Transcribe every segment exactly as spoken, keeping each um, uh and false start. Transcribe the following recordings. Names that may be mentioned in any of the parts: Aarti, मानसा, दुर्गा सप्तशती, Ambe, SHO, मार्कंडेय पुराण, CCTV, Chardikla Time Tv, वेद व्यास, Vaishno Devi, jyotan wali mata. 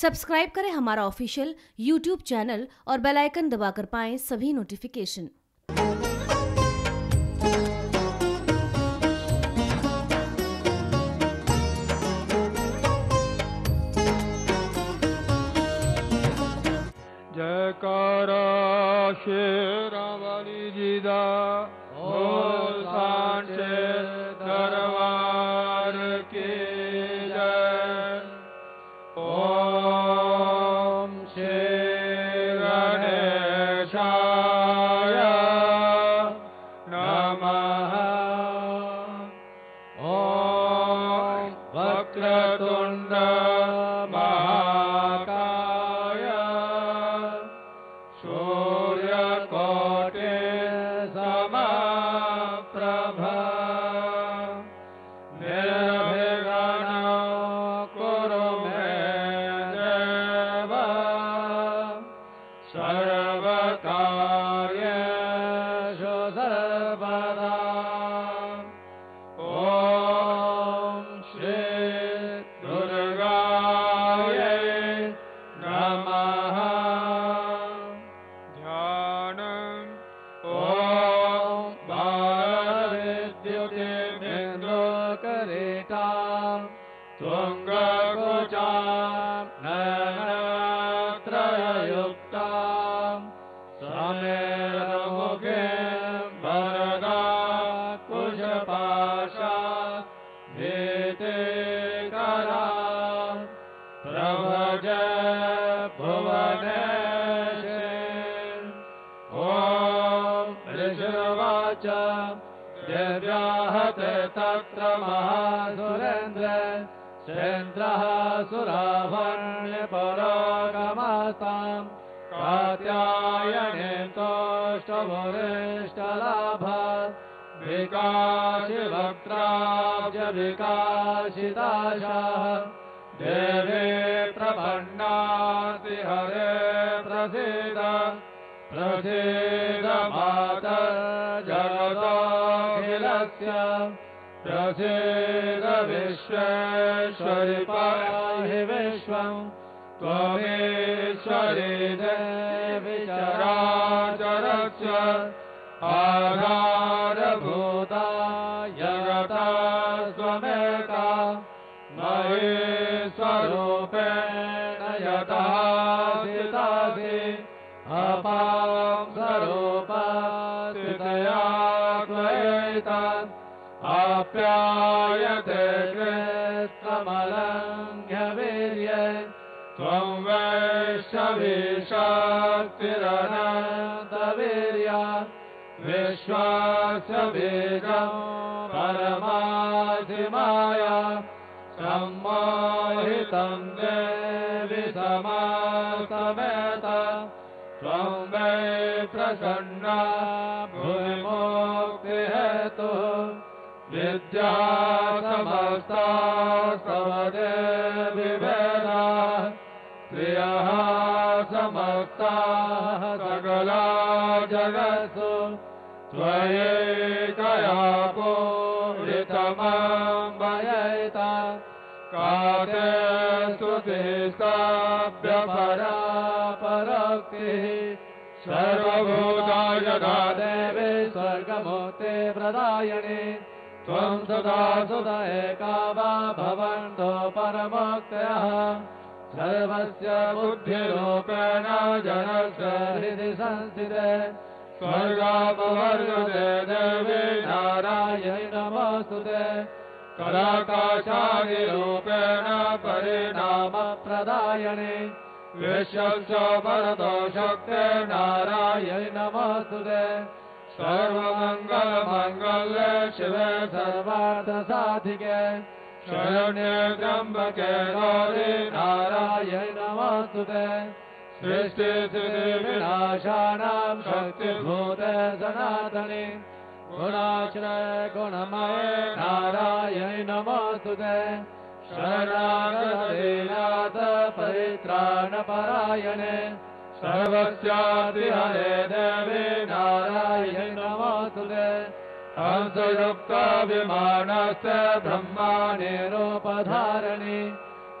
Subscribe करें हमारा official YouTube channel और बेल आइकन दबाकर पाएं सभी नोटिफिकेशन। जयकारा शेरावाली जी दा बोल सांचे दरबार के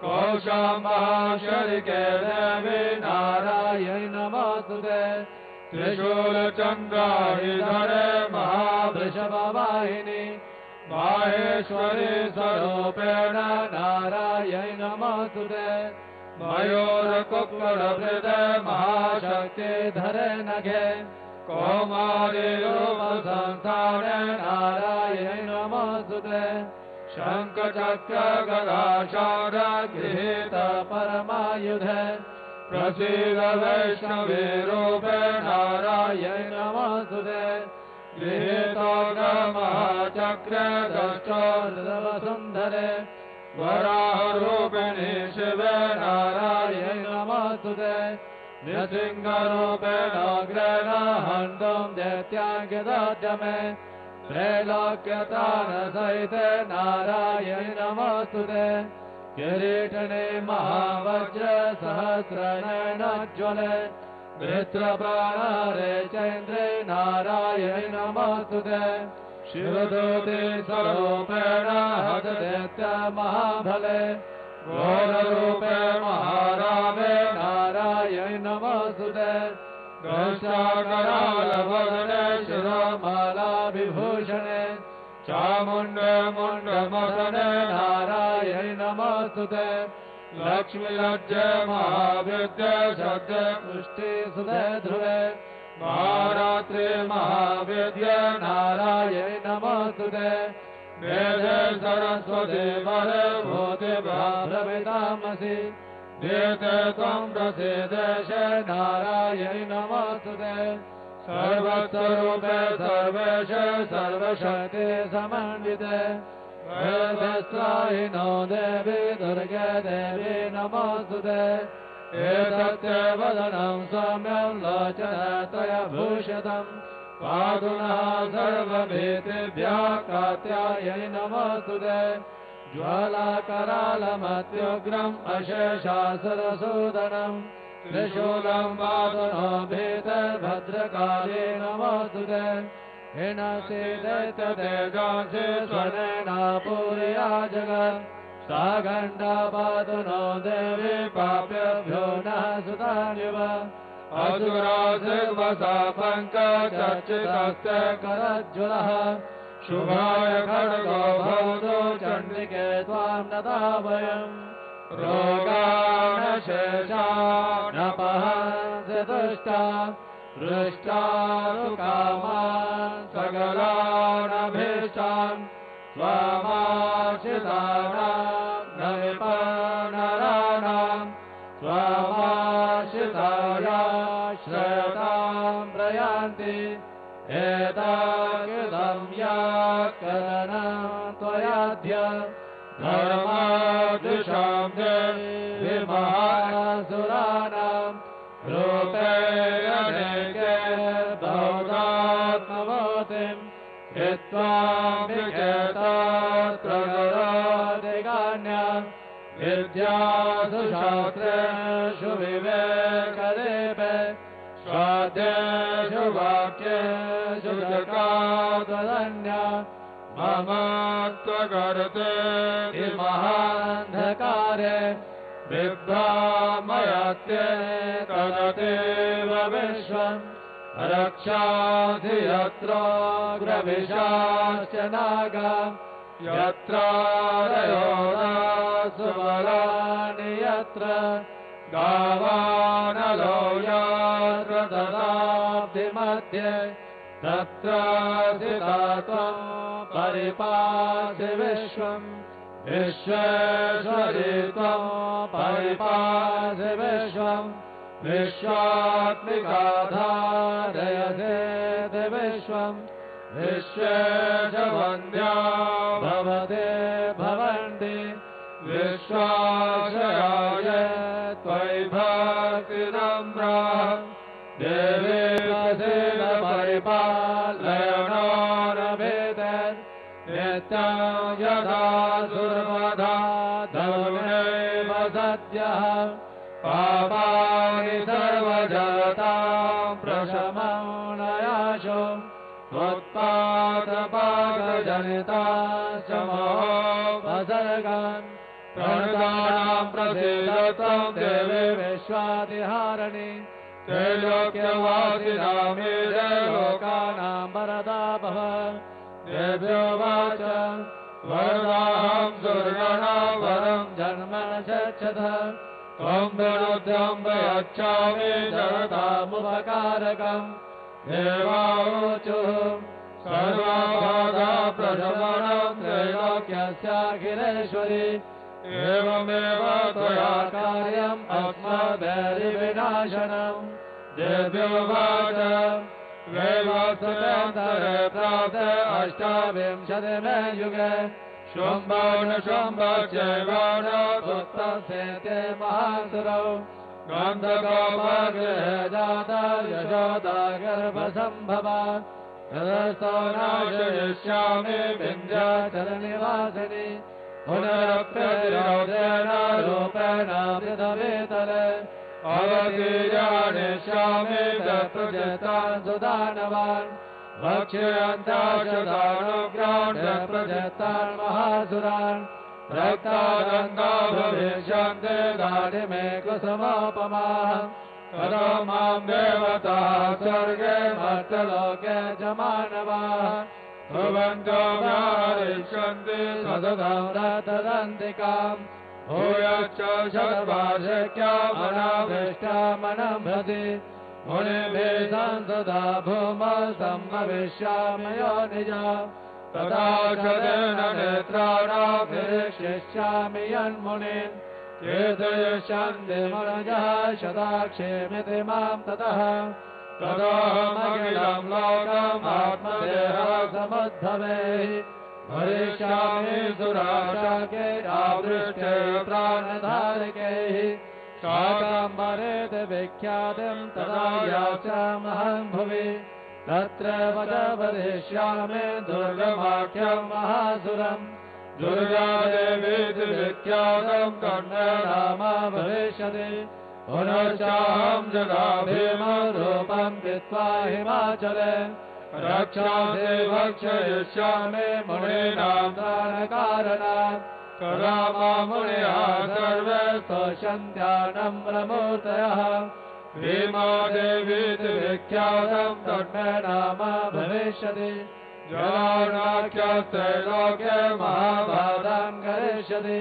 कोशाम्बरी के देवी नारायणी नमस्तुते त्रिशूल चंद्राहि धरे महावृषभवाहिनी माहेश्वरी स्वरूपेण नारायणी नमस्तुते मयूर कुक्कुटवृत महाशक्ति धरे नखे कौमारी रूप संस्थाने नारायणी नमस्तुते शंख चक्र गदा चारुर गृहीत परमायुधे प्रसीद वैष्णवी रूपे नारायणी नमस्तुते गृहीतोग्र महाचक्र दक्षोर्धव सुंदरे वराह रूपिणी शिवे नारायणी नमस्तुते नृसिंह रूपे नाग्रेण हन्तुं दैत्याङ्गदाद्यमे त्रैलोक्यतान सहिते नारायणी नमस्तुते किरीटिने महावज्र सहस्रनयनज्ज्वले वृत्रप्राणारे चन्द्रे नारायणी नमस्तुते शिवदूते स्वरूपेण हतदैत्य महाबले घोररूपे महारामे नारायणी नमस्तुते गशाकरालवदने शिरोमालाभिभूषणे चामुण्डे मुण्डमदने नारायणी नमस्तुते लक्ष्मीलज्जे महाविद्ये शब्दे पुष्टिसुते ध्रुवे महारात्रे महाविद्ये नारायणी नमस्तुते वेदे सरस्वती वरे भूति भाभ्रवितामसि देते त्वं प्रसीदेशे नारायणी नमस्तुते सर्वस्वरूपे सर्वेशे सर्वशक्ति समन्विते वरदस्त्रायिनो देवी दुर्गे देवी नमस्तुते एतत्ते वदनं सौम्यं लोचनत्रयभूषितम् पादुना सर्वभेदेभ्यः कात्यायनी नमस्तुते ज्वालाकरालमत्युग्रम् अशेषासुरसूदनम् त्रिशूलम् पादुना भेदभद्रकाली नमस्तुते हिनसि दैत्यतेजांसि स्वनेना पूरया जगत् सा गण्डा पादुना देवी पापेभ्यो नः सुतान्युव असुराधिवसा पंकचर्चितस्य करज्वलः शुभाय खड्गो भवतु चण्डिके त्वां नतावयम् रोगानशेषानपहंसि दुष्टान् हृष्टानुकामान् सकलानभीष्टान् त्वामाश्रितानां न विपन्नराणां त्वामाश्रितायाः श्रयतां प्रयान्ति एताकृतं याकरणं त्वयाद्य धर्मादृशां देवि महासुराणां रूपे अनेके भौतात्मवतिं हित्वाभिकेतात्रगरादिगान्या विद्यासु शास्त्रेषु विवेकदीपे स्वाध्यासु वाक्येषु जगदादन्या मम त्वकर्ते महान्धकारे विभ्रामयते तदेव विश्वं रक्षासि यत्र ग्रविशाश्च नागा यत्रारयोरासुवराणि यत्र गावानलो यत्र ददाब्धि मध्ये तत्र सितात्वं परिपासि विश्वं विश्वेश्वरी त्वं परिपासि विश्वं विश्वात्मिका धारयसे विश्वं विश्वेशवन्द्या भवते भवन्ति विश्वाशयाय त्वयि भक्तिनम्रा देवे वसेन परिपालयणो रमेते नित्यं यदा सर्वदा धर्मैव सत्यः पापानि सर्वजगतां प्रशमं नयाशो त्वत्पादपादजनिताश्च मोहोपसर्गान् प्रणदानां प्रसीदतां देवे विश्वादिहारिणे त्रैलोक्यवासिनां मे लोकानां वरदा भव देव्यो वाच वरदाहं सुरगणां वरं जन्मनश्चथ त्वं विरुद्धं वयच्छामि जगतामुपकारकं देवावोचुः सर्वभागा प्रशमनं त्रैलोक्यस्याखिलेश्वरि एवमेव त्वया कार्यम् अस्मद्वैरिविनाशनं देव्यो वाच वैवस्वतन्तरे प्राप्ते अष्टाविंशति मे युगे शुम्भो न शुम्भो चैवा न पुत्तस्येते महासुरौ गन्धकोपगृहे जाता यशोदा गर्भसम्भवा तदस्तो नाशयिष्यामि विन्ध्याचलनिवासिनि पुनरप्यतिरौदेन रूपेण मृतवेतले अवतीर्याणिष्यामि दत्तुजेतान् सुदानवान् भक्ष्यन्ताशदानुग्राण्य प्रजतान् महासुरान् रक्तादङ्गा भविष्यन्ते दाडिमे कुसुमोपमाः ततो मां देवताः स्वर्गे मर्त्यलोके च मानवाः भुवन्तो व्याहरिष्यन्ति सततं रतदन्तिकाम् भूयश्च शतवार्षिक्यामनाभीष्टामनम्भसि मुनिभिः सदा भूमौ सम्भविष्यामयो निजा तदा शतेन नेत्राणाभिषिष्यामि यन्मुनिन् कीर्तयिष्यन्ति मुनयः शताक्षेमिति मां ततः ततोऽहमखिलं लोकमात्मदेहासमुद्धवे भरिष्यामि सुराशाकैः आवृष्टैः प्राणधारकैः काकाम्बरेत विख्यातं तदा याचामहं भुवि तत्र वदवदिष्यामि दुर्गमाख्यं महासुरं दुर्गादेवीति विख्यातं कर्णनामा भविष्यति पुनश्चाहं जदा भीमरूपं कृत्वा हिमाचले रक्षामि भक्षयिष्यामि मुनीनां दानकारणात् रामामुनिया सर्वे स्तोषन्त्यानं रमूर्तयः भीमा देवीति विख्यातं तन्मेनामा भविष्यति ज्वानाख्यस्त्रैलोक्ये महाभागां करिष्यति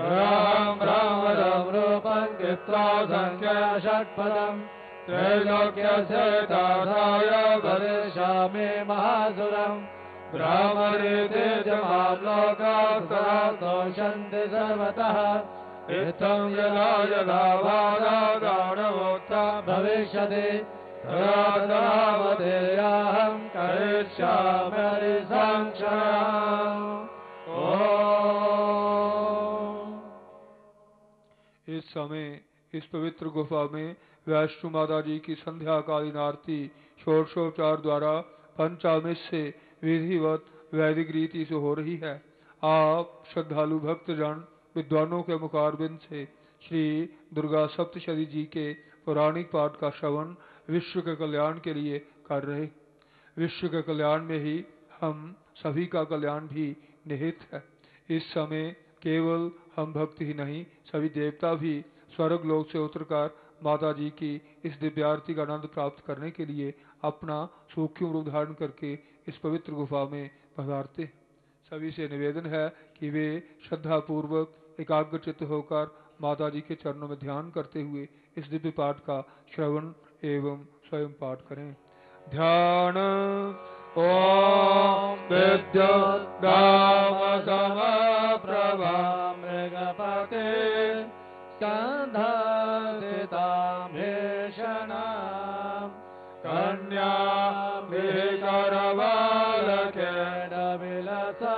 रामं रामदं रूपं कृत्वा संख्या षट्पदं त्रैलोक्यस्य ताधाय भविष्यामि महासुरम् ब्राह्मणेते जमान् लोकास्तोषन्ति सर्वतः इत्थं यदा यदा वादागाणमुक्ता भविष्यति तदावधेयाहं करिष्यामि हरिसंक्षाम् ओम। इस समय इस पवित्र गुफा में वैष्णो माता जी की संध्याकालीन आरती षोडशोपचार द्वारा पंचामृत से विधिवत वैदिक रीति से हो रही है। आप श्रद्धालु भक्तजन विद्वानों के मुखारबिंद से श्री दुर्गा सप्तशती जी के पौराणिक पाठ का श्रवण विश्व के कल्याण के लिए कर रहे। विश्व के कल्याण में ही हम सभी का कल्याण भी निहित है। इस समय केवल हम भक्त ही नहीं, सभी देवता भी स्वर्ग लोक से उतरकर माता जी की इस दिव्यारती का आनंद प्राप्त करने के लिए अपना सूक्ष्म रूप धारण करके इस पवित्र गुफा में पधारते। सभी से निवेदन है कि वे श्रद्धापूर्वक एकाग्रचित होकर माता जी के चरणों में ध्यान करते हुए इस दिव्य पाठ का श्रवण एवं स्वयं पाठ करें। ध्यान ओम विद्युद्गामसमप्रभा मृगपते स्कन्धादितामेशनां कन्या करवालकेन विलसा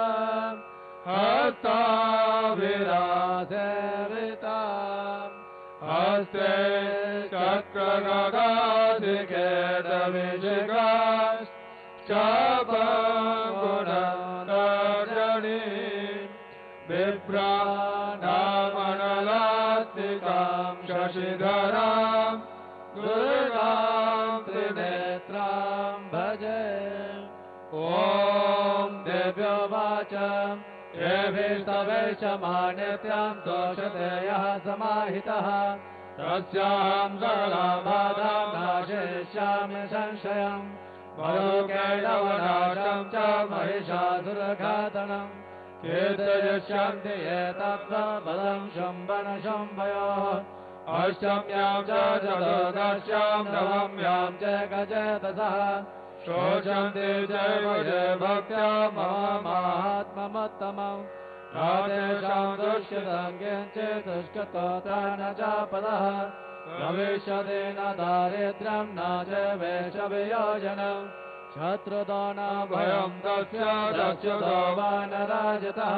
हस्ताभिरासेवितां हस्ते चक्रगदाधिकेन विजगाश्चापगुणतर्जनीं विभ्राणामनलात्मिकां शशिधरां दुर्गां त्रिनेत्रां भजे। ओम देव्यो वाच देवेष्टवे च मान्यत्यां दोषदेयः समाहितः तस्यां सर्वलाभादां नाशयिष्यामि संशयं भयोकैलवनाशं च महिषासुरघातनं कीर्तयिष्यन्ति ये तत्त्वबलं शम्भन शम्भयोः अष्टम्यां चतुर्दश्यां नवम्यां च गजेतसः शोचन्ते जयवजे भक्त्या मम महात्ममत्तमं राधेशां दुष्कृतं किञ्चित् दुष्कृतोता न चापदः प्रविशति न दारिद्र्यं न च वेषवियोजनं शत्रुतो न भयं तस्य रक्षुतो वा न राजतः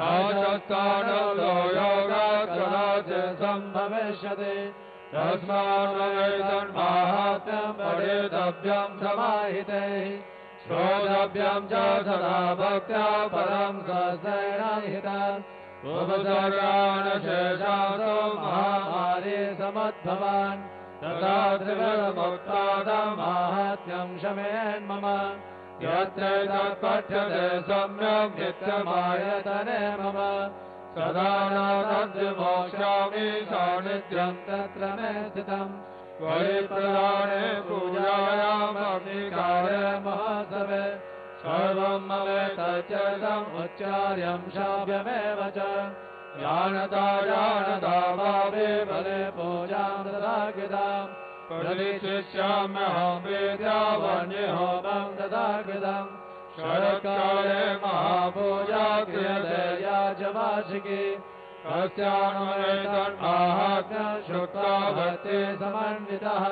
राजस्थानतो योगात् संभविष्यति तस्मात् माहात्म्यं पठेतव्यं समाहिते श्रोतव्यं च सदा भक्त्या परं सस्यैराहितं उपसर्गाणशेषान्तो महामारी समद्भवान् तथा त्रिविधमुक्तादं माहात्म्यं शमेन्मम यत्र तत्पठ्यते सम्यक् नित्यमायतने मम सदा नारद्विमोक्षामि सान्निध्यं तत्र मे स्थितं परिप्रदाने पूजायामग्निकार्ये महोत्सवे सर्वं ममेतच्चरितं उच्चार्यं श्राव्यमेव च ज्ञानता जानता भावे फले पूजां तदाकृतां प्रदिशिष्याम्यहं वेद्यावन्यहोमं तदाकृतं शरत्काले महापूजा क्रियते या च वार्षिकी तस्यानुमेतन्माहात्म्यं शुक्ला भक्ति समन्वितः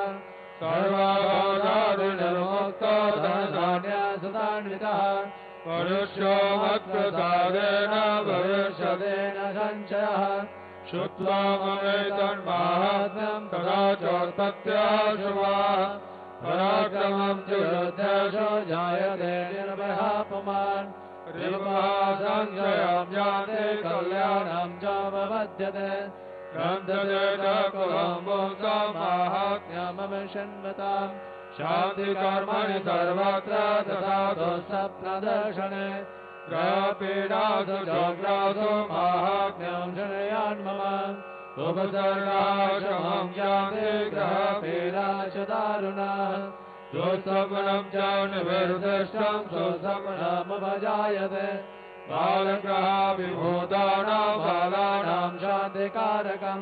सर्वाघातादिनिर्मुक्तो धनधान्यासुतान्वितः मनुष्यो मत्प्रसादेन भविष्यदेन सञ्चयः शुक्लामवेतन्माहात्म्यं तदा चोत्पत्या शुभा पराक्रमं च युद्धेषु जायते निर्भयः पुमान् संशयं याते कल्याणं च भवद्यते रन्धतेन कुलं मोक्षं माहात्म्यमविशन्वतां शान्तिकर्मणि सर्वत्र तथा दोषप्रदर्शने ग्रापीडासु जाग्रासु माहात्म्यं शनयान् मम उपसर्गाशमं ज्ञाने ग्रापीडाश दारुणः दुःस्वप्नं च निवृत्तिष्ठं सुस्वप्नमुपजायते बालग्रहाभिभूतानां बालानां शान्तिकारकं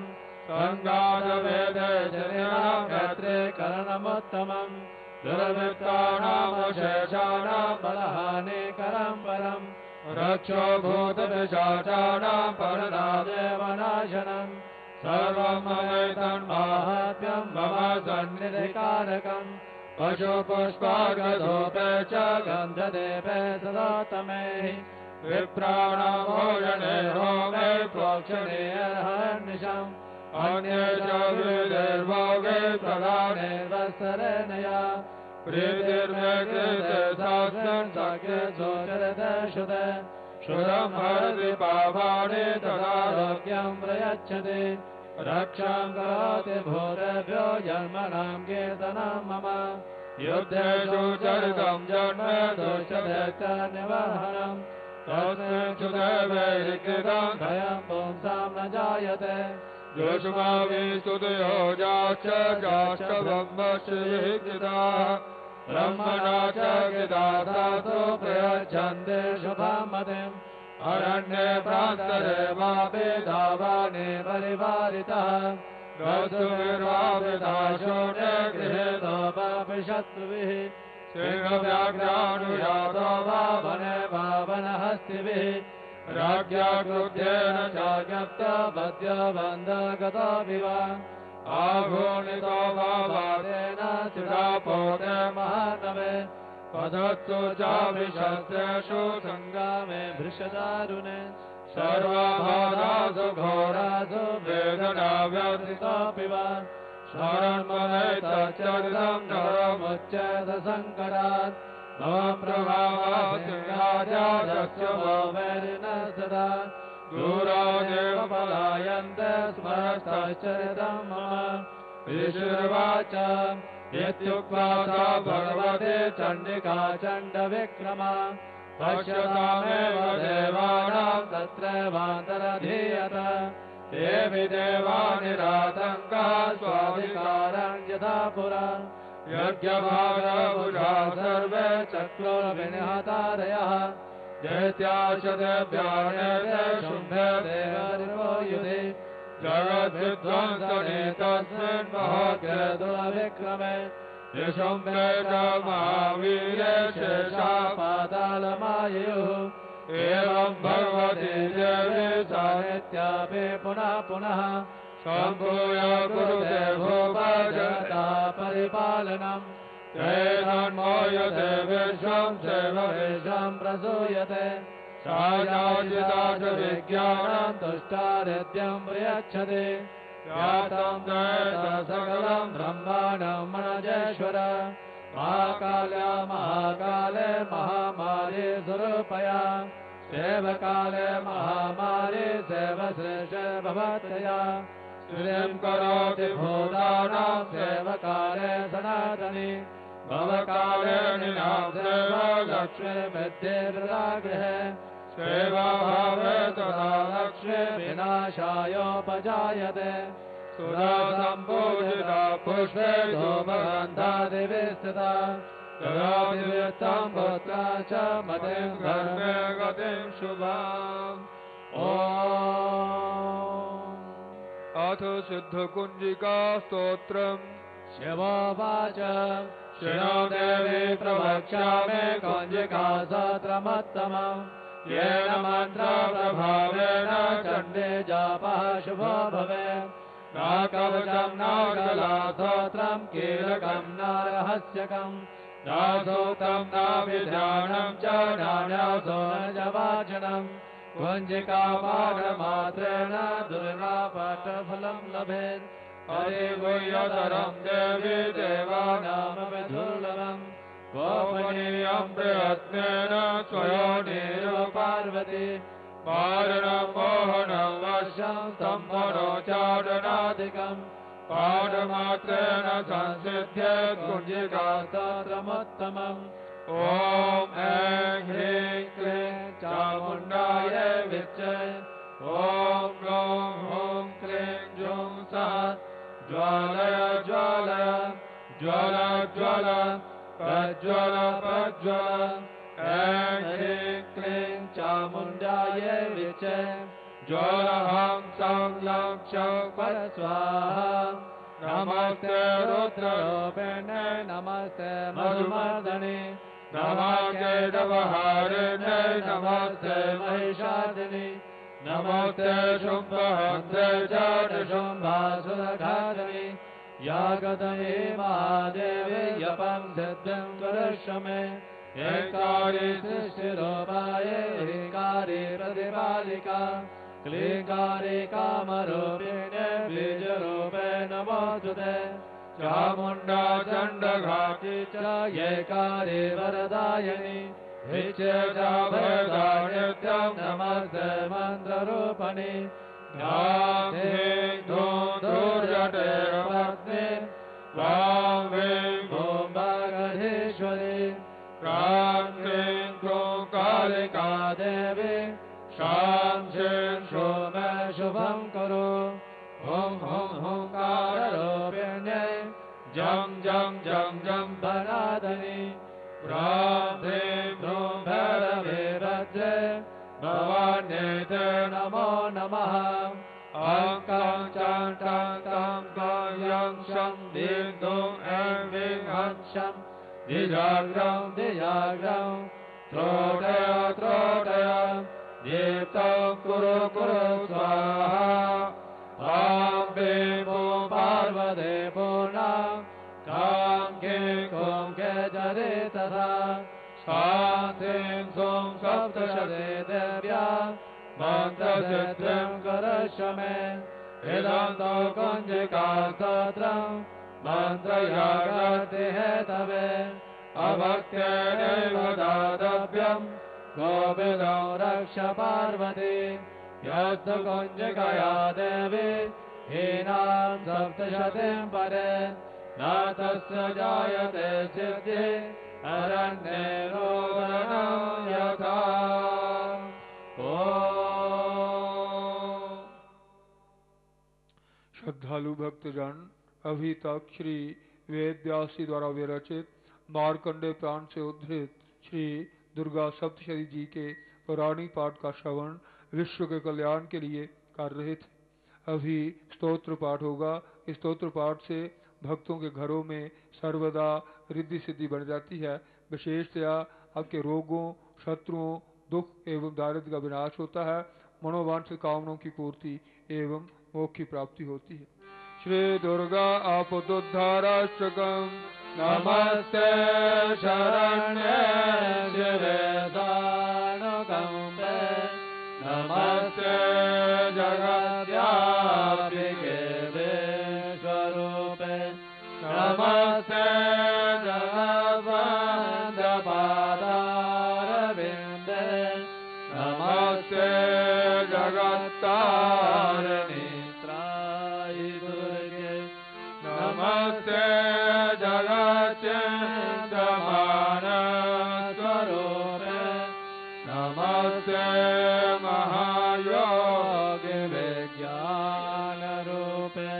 सङ्गानवेदे जनिनां गत्रे करणमुत्तमम् दुर्वृत्तानामशेषाणां बलहानिकरं परं रक्षो भूतपिशाचानां परदादेव नाशनं सर्वं ममेतन्माहात्म्यं मम सन्निधिकारकं पशुपुष्पागधूपे च गन्धदेपे सदातमे विप्राणां भोजने होमे प्रोक्षणे अर्हन्निशम् अन्ये चविर्भोगे प्रदाने वस्त्रे नया प्रीतिर्मेकृते साक्षन् सख्ये सोचरते शुदे शुदं हरति पापाणि तदारोग्यं प्रयच्छति रक्षां करोति भूतेभ्यो जन्मनां कीर्तनां मम युद्धेषु चरितं जन्मे दुष्टदैत्यनिवारणं तस्मिं शुदे वैरिकृतं भयं पुंसां न जायते दुष्माविस्तुतयो जाश्च जाष्टभग्मश्रीकृता ब्रह्मणा च कृता धातो प्रयच्छन्ते शुभां मतिम् अरण्ये प्रान्तरे वापि धावाने परिवारितः गतुर्वाविदाशोने गृहेतोपविशत्विः सिंहव्याघ्रानुयातो वा वने वावनहस्तिभिः राज्ञागुद्धेन चाज्ञप्ता बद्याबन्धगताभिव आघोणितो भावादेन चिरापोते महानवे पदत्सु चाभिशस्त्रेषु सङ्गामे भृशदारुणे सर्वाभारासु घोरासु वेदनाव्यथितोऽपिव शरणमनैतच्चरितं नरमुच्येत सङ्कटात् प्रभावास्याजादस्योमेन सदा दूरादेव पलायन्ते स्मरतश्चरितं मम ऋषिर्वाच यत्युक्त्वा सा भगवते चण्डिका चण्डविक्रमा पश्यतामेव देवानां तत्रैवान्तरधीयत देवि देवा निरातंका स्वाधिकारं यदा पुरा यज्ञभागभुजा सर्वे चक्रोर्विनिहतारयः दैत्याश्चदेभ्यानेते शुम्भे देवरिवो युधे जगद्विध्वंसने तस्मिन् महाग्रदुरविक्रमे यशुम्भे च महावीरे शेषापातालमायुः एवं भगवती देवी सा नित्यापि पुनः पुनः शम्भुय गुरुदेवो भजता परिपालनम् तेनान्मोयते विश्वं सेवविषं प्रसूयते सायाजिदाच विज्ञानं तुष्टारिद्यं प्रयच्छते यातं दैतं सकलं ब्रह्माणं मनजेश्वर महाकाल्या महाकाले महामारी स्वरूपया सेवकाले महामारी सेवश्रेष्ठ भवतया श्रीं करोति भूतानां सेवकाले सनातनी भवकाले निनां सेवा लक्ष्मी विद्येराग्रहे सेवाभावे तदा लक्ष्मी विनाशायोपजायते सुरा सम्पूजिता पुष्पे धूमगन्धादिभिः स्थिता तदा विवित्तां भक्त्या च मतिं धर्मे गतिं शुभाम् ॐ अथ सिद्धकुञ्जिका स्तोत्रम् शिवोवाच शृणु देवी प्रवक्ष्यामि कुञ्जिकास्तोत्रमुत्तमम् येन मन्त्रप्रभावेण चण्डे जापः शुभो भवेत् न कवचं न कलास्तोत्रं कीलकं न रहस्यकम् न सूत्रं न विधानं च नान्यतो न च वाचनम् कुञ्जिकापानमात्रेण दुर्लभफलं लभेत् हरे गुह्यतरं देवी देवानां विधुर्लभम् गोपनीयं प्रयत्नेन स्वयमेव पार्वती पारणं मोहनं वर्षं सम्भरोचारणादिकं पाणमात्रेण संसिध्य कुञ्जिकास्तोत्रमुत्तमम् ॐ ऐं ह्रीं क्लीं चामुण्डाय विच्चे ॐ ग्लौं हूं क्लीं जूं सः ज्वालय ज्वालय ज्वल ज्वल प्रज्वल प्रज्वल ऐं ह्रीं क्लीं चामुण्डाय विच्चे ज्वल हं सं लं क्षं फट् स्वाहा नमस्ते रुद्ररूपिणे नमस्ते मधुमर्दने नमस्ते दवहारिणे नमस्ते महिषादिने नमस्ते शुम्भहस्ते जडशुम्भासुरघादिने यागदये महादेवे यपं सिद्धिं करिष्य मे एकारि सृष्टिरूपाय एकारि प्रतिपालिका क्लीकारे कामरूपिणे बीजरूपे नमोस्तुते चामुण्डा चण्डघाटी च यैकारे वरदायिनि हिचे चाभयदायित्यं नमस्ते मन्त्ररूपिणि ह्रां ह्रीं धूं धूर्जटे पत्नी वां ह्रीं भूं बागधीश्वरी ह्रां ह्रीं क्रूं कालिका देवी शां शें शुभे शुभं कुरु हुं हुं हुंकाररूपिण्यै जं जं जं जं भराधनी ह्रां ह्रीं ह्रूं भैरवे भद्रे भवान्यैते नमो नमः ॐ कां चां टां तां कां यां शं दीं दूं ऐं ह्रीं हं शं दिजाग्रं दिजाग्रं त्रोटय त्रोटय दीप्तं कुरु कुरु स्वाहा ॐ ह्रीं ॐ पार्वती पूर्णा कां ह्रीं ॐ केजरे तथा सां ह्रीं ॐ सप्तशती देव्या मन्त्रसिद्धिं करिष्य मे इदं कुञ्जिकास्तोत्रं मन्त्रयागार्ति हेतवे अभक्त्यैव दातव्यम् गोविन्दं रक्ष पार्वती यस्तु कुञ्जिकया देवी हीनां सप्तशतीं परे न तस्य जायते सिद्धिः श्रद्धालु भक्तजन, अभी तक श्री वेदव्यासी द्वारा विरचित मार्कंडेय पुराण से उद्धृत श्री दुर्गा सप्तशती जी के पौराणिक पाठ का श्रवण विश्व के कल्याण के लिए कर रहे थे। अभी स्तोत्र पाठ होगा। इस स्तोत्र पाठ से भक्तों के घरों में सर्वदा रिद्धि सिद्धि बढ़ जाती है। विशेषतया आपके रोगों, शत्रुओं, दुख एवं दारिद्र्य का विनाश होता है। मनोवांछित कामनाओं की पूर्ति एवं मोक्ष की प्राप्ति होती है। श्री दुर्गा आपदोद्धारकं नमस्ते शरण्ये शिवे दानकम्पे नमस्ते जगत्यापिके विश्वरूपे नमस्ते जगवन्दपादारविन्दे नमस्ते जगत्तारिणे नमस्ते जगच्चन्द्रमान स्वरूपे नमस्ते महायोग विज्ञान रूपे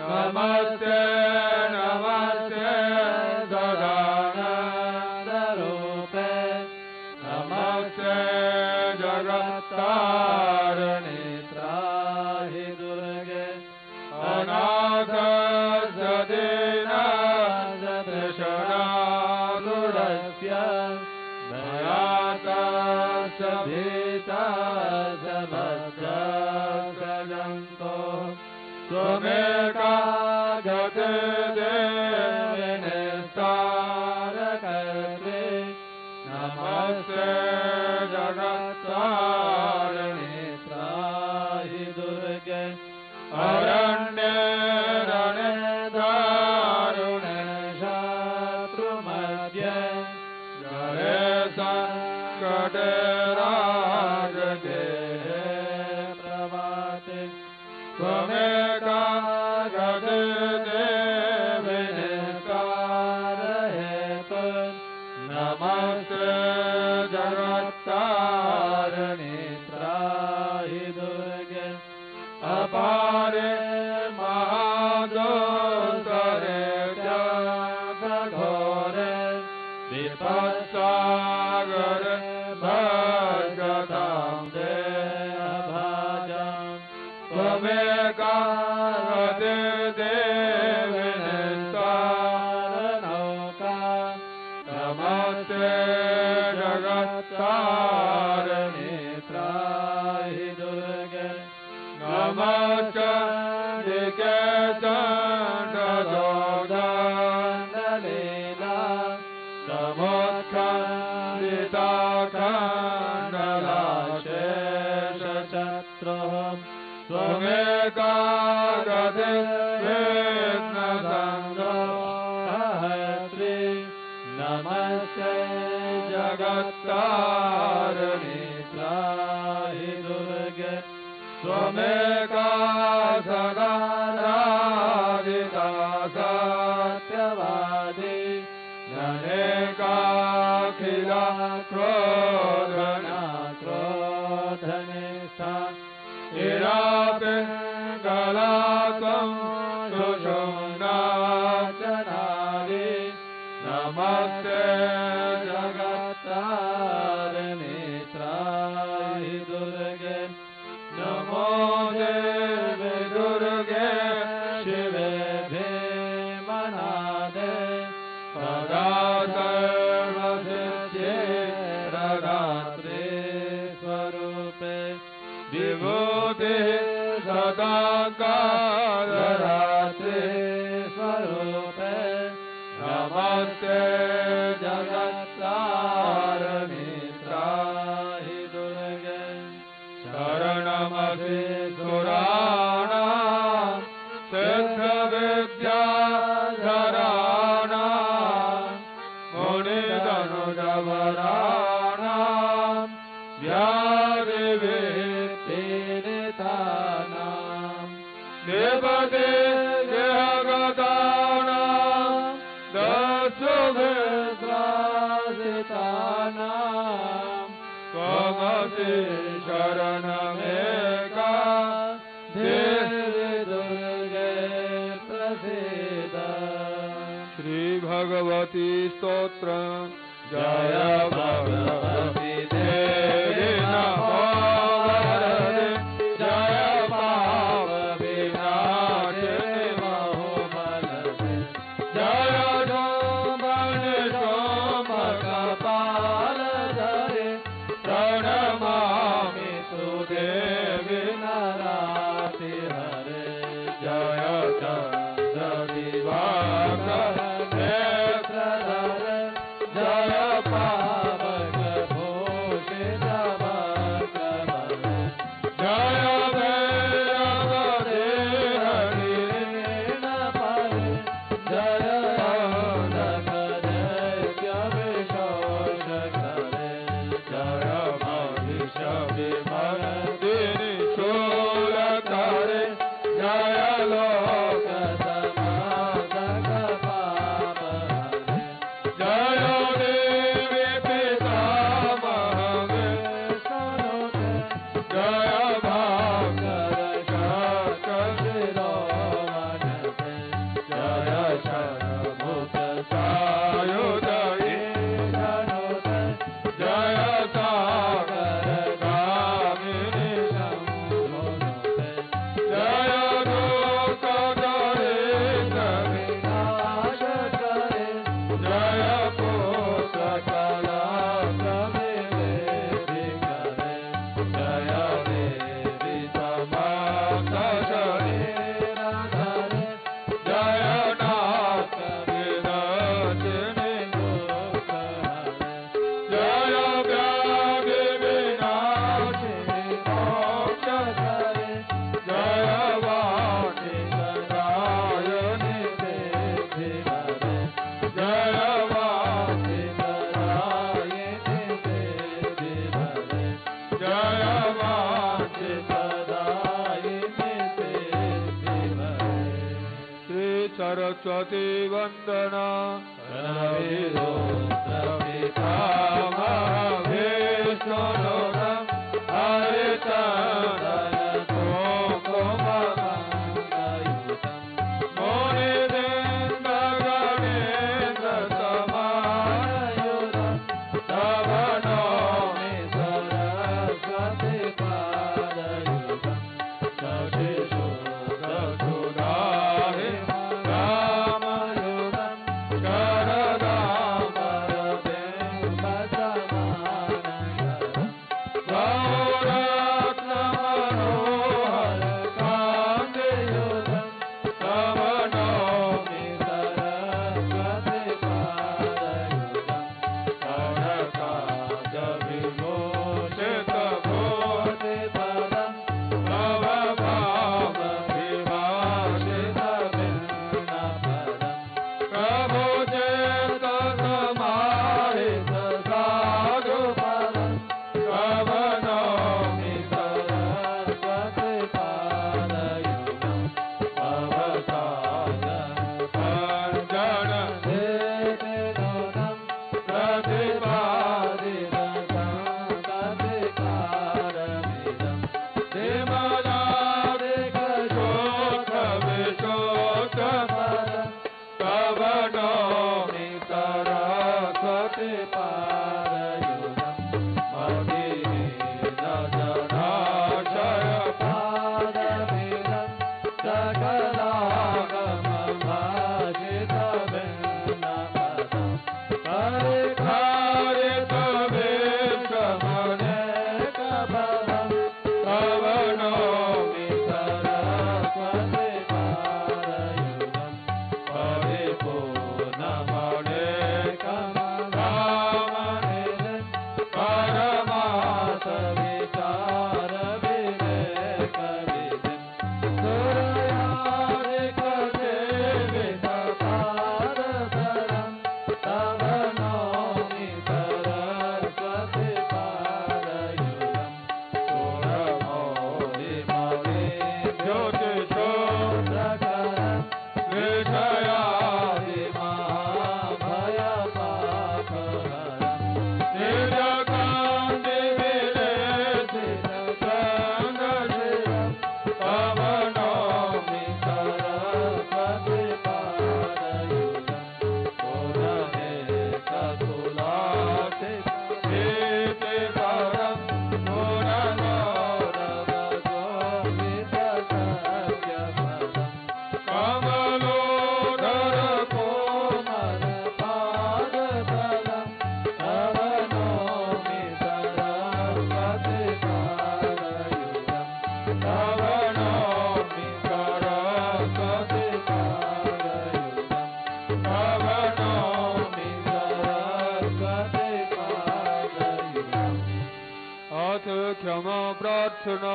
नमस्ते नमस्ते सदानंद रूपे नमस्ते जगत्तारिणे त्राहि दुर्गे अनाथ भीता समस्तजगतो त्वमेका जगद्विनिस्तारकर्त्री नमस्ते जगत्तारिणे त्राहि दुर्गे अरण्ये रणे दारुणे शत्रुमध्ये जरे संकटे जगत्तारिणे त्राहि दुर्गे त्वमेका सदाराधिता सत्यवादी ननेकाखिला क्रोधना क्रोधनिष्ठा इरापिङ्गला त्वं सुषुम्ना च नारी नमस्ते जगत्तारिणे त्राहि दुर्गे नमो देवि दुर्गे शिवे भीमनादे सदा सर्वसिद्धि प्रदात्री स्वरूपे विभूति सदा कालरात्रि स्वरूपे नमस्ते जगत्तारिणे त्राहि दुर्गे शरणमसि सुराणां सिद्धविद्याधराणां मुनिधनुर्वराणां व्याधिविपीडितानां निपदे जगतानां दशभिः पतितानां त्वमसि शरणमेका धीरि दुर्गे प्रसीद। श्री भगवती स्तोत्र। जय भगवती देवी नमः। सरस्वती वंदना रविरो सविता महेश्वरो नम हरिता प्रार्थना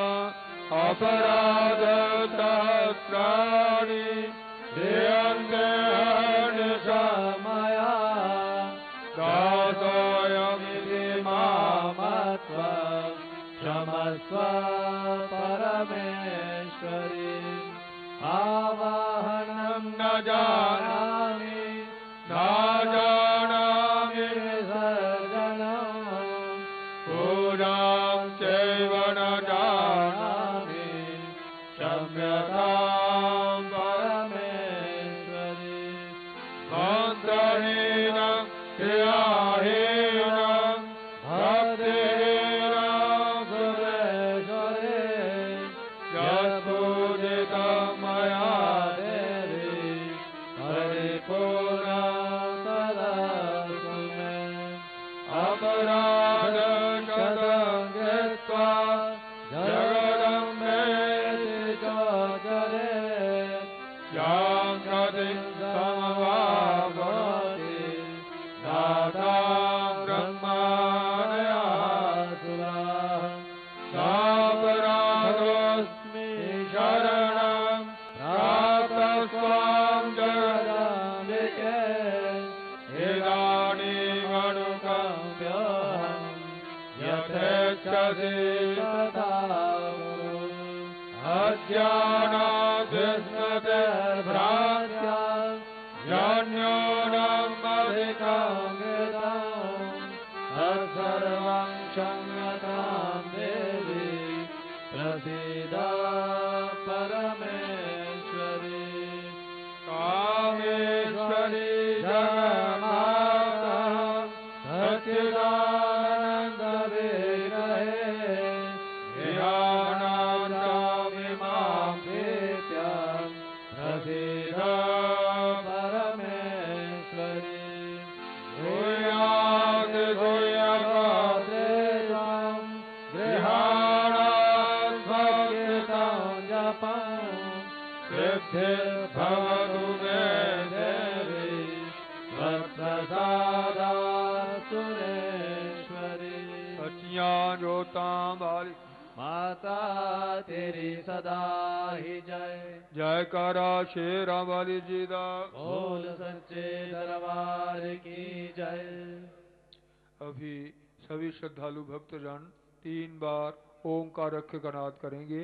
अपराध सहस्राणि शमया दासयमिति मत्व क्षमस्व परमेश्वरि आवाहनं न जानामि न जानामि सर्वगणं पुरां चैव न जानामि क्षम्यतां परमेश्वरि मन्त्रेण क्रियाहेण भक्तेन सुरेश्वरे यत्पूजिता मया देवी हरिपूर्णा सदा मे अपराधशतं कृत्वा जगदम्बेति जगरे यां हृदि समवाप दाता ब्रह्मानयासुरा सापराधोऽस्मि शरणं प्राप्तस्त्वां जगदम्बिके इदानीमनुकम्प्यहं यथेच्छसि तथा कुरु अज्ञानात् विस्मृतिर्भ्रान्त्या सर्वं क्षम्यतां देवी प्रसीद परमेश्वरि कामेश्वरि जगन्माता सच्चिदानन्द विग्रहे ध्यानानामिमां प्रीत्यां प्रसीद परमेश्वरि सिद्धिर्भवतु मे देवी त्वत्प्रसादा सुरेश्वरी ज्योतांबाली माता तेरी सदा ही जय जय करा शेरावाली जी दा बोल सच्चे दरबार की जय। अभी सभी श्रद्धालु भक्तजन तीन बार ओंकार रख गणात करेंगे,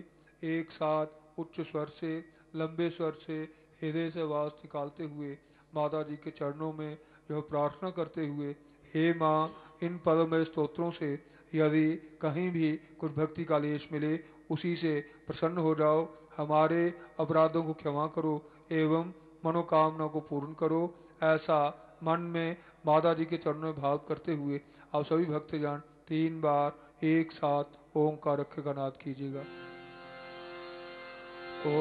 एक साथ उच्च स्वर से लंबे स्वर से हृदय से आवाज निकालते हुए माता जी के चरणों में जो प्रार्थना करते हुए हे माँ इन पदों में स्तोत्रों से यदि कहीं भी कुछ भक्ति का लेश मिले उसी से प्रसन्न हो जाओ, हमारे अपराधों को क्षमा करो एवं मनोकामना को पूर्ण करो, ऐसा मन में माता जी के चरणों में भाव करते हुए आप सभी भक्तजन तीन बार एक साथ ओंकार रख का नाद कीजिएगा। Oh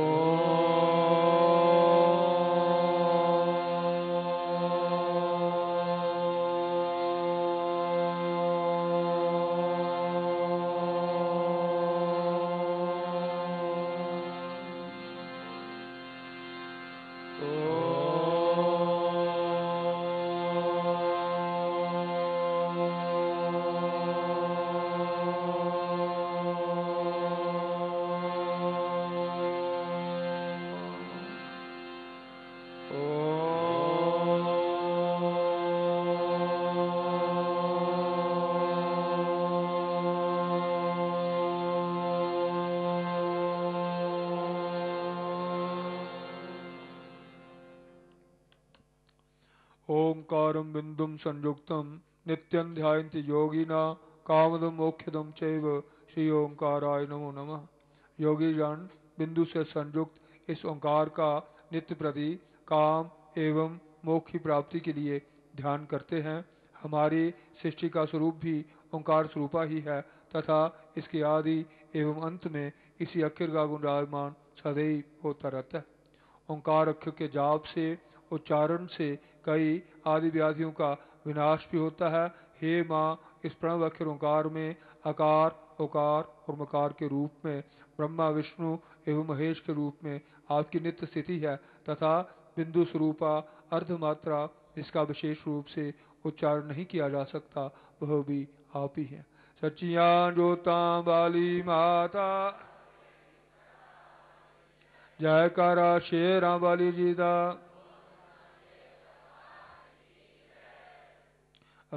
ओंकारं बिंदुं संयुक्तं नित्यं ध्यायन्ति योगिना कामदं मोक्षदं चैव श्री ओंकाराय नमो नमः। योगी जन बिंदु से संयुक्त इस ओंकार का नित्य प्रति काम एवं मोक्ष की प्राप्ति के लिए ध्यान करते हैं। हमारी सृष्टि का स्वरूप भी ओंकार स्वरूपा ही है तथा इसके आदि एवं अंत में इसी अक्षर का गुंजायमान सदैव होता रहता है। ओंकार अक्षर के जाप से उच्चारण से कई आदि व्याधियों का विनाश भी होता है। हे माँ इस प्रणव अक्षर ओंकार में आकार ओकार और मकार के रूप में ब्रह्मा विष्णु एवं महेश के रूप में आपकी नित्य स्थिति है तथा बिंदु स्वरूपा अर्धमात्रा जिसका विशेष रूप से उच्चारण नहीं किया जा सकता वह भी आप ही है। सच्चियां जोतां वाली माता, जयकारा शेरां वाली जी दा।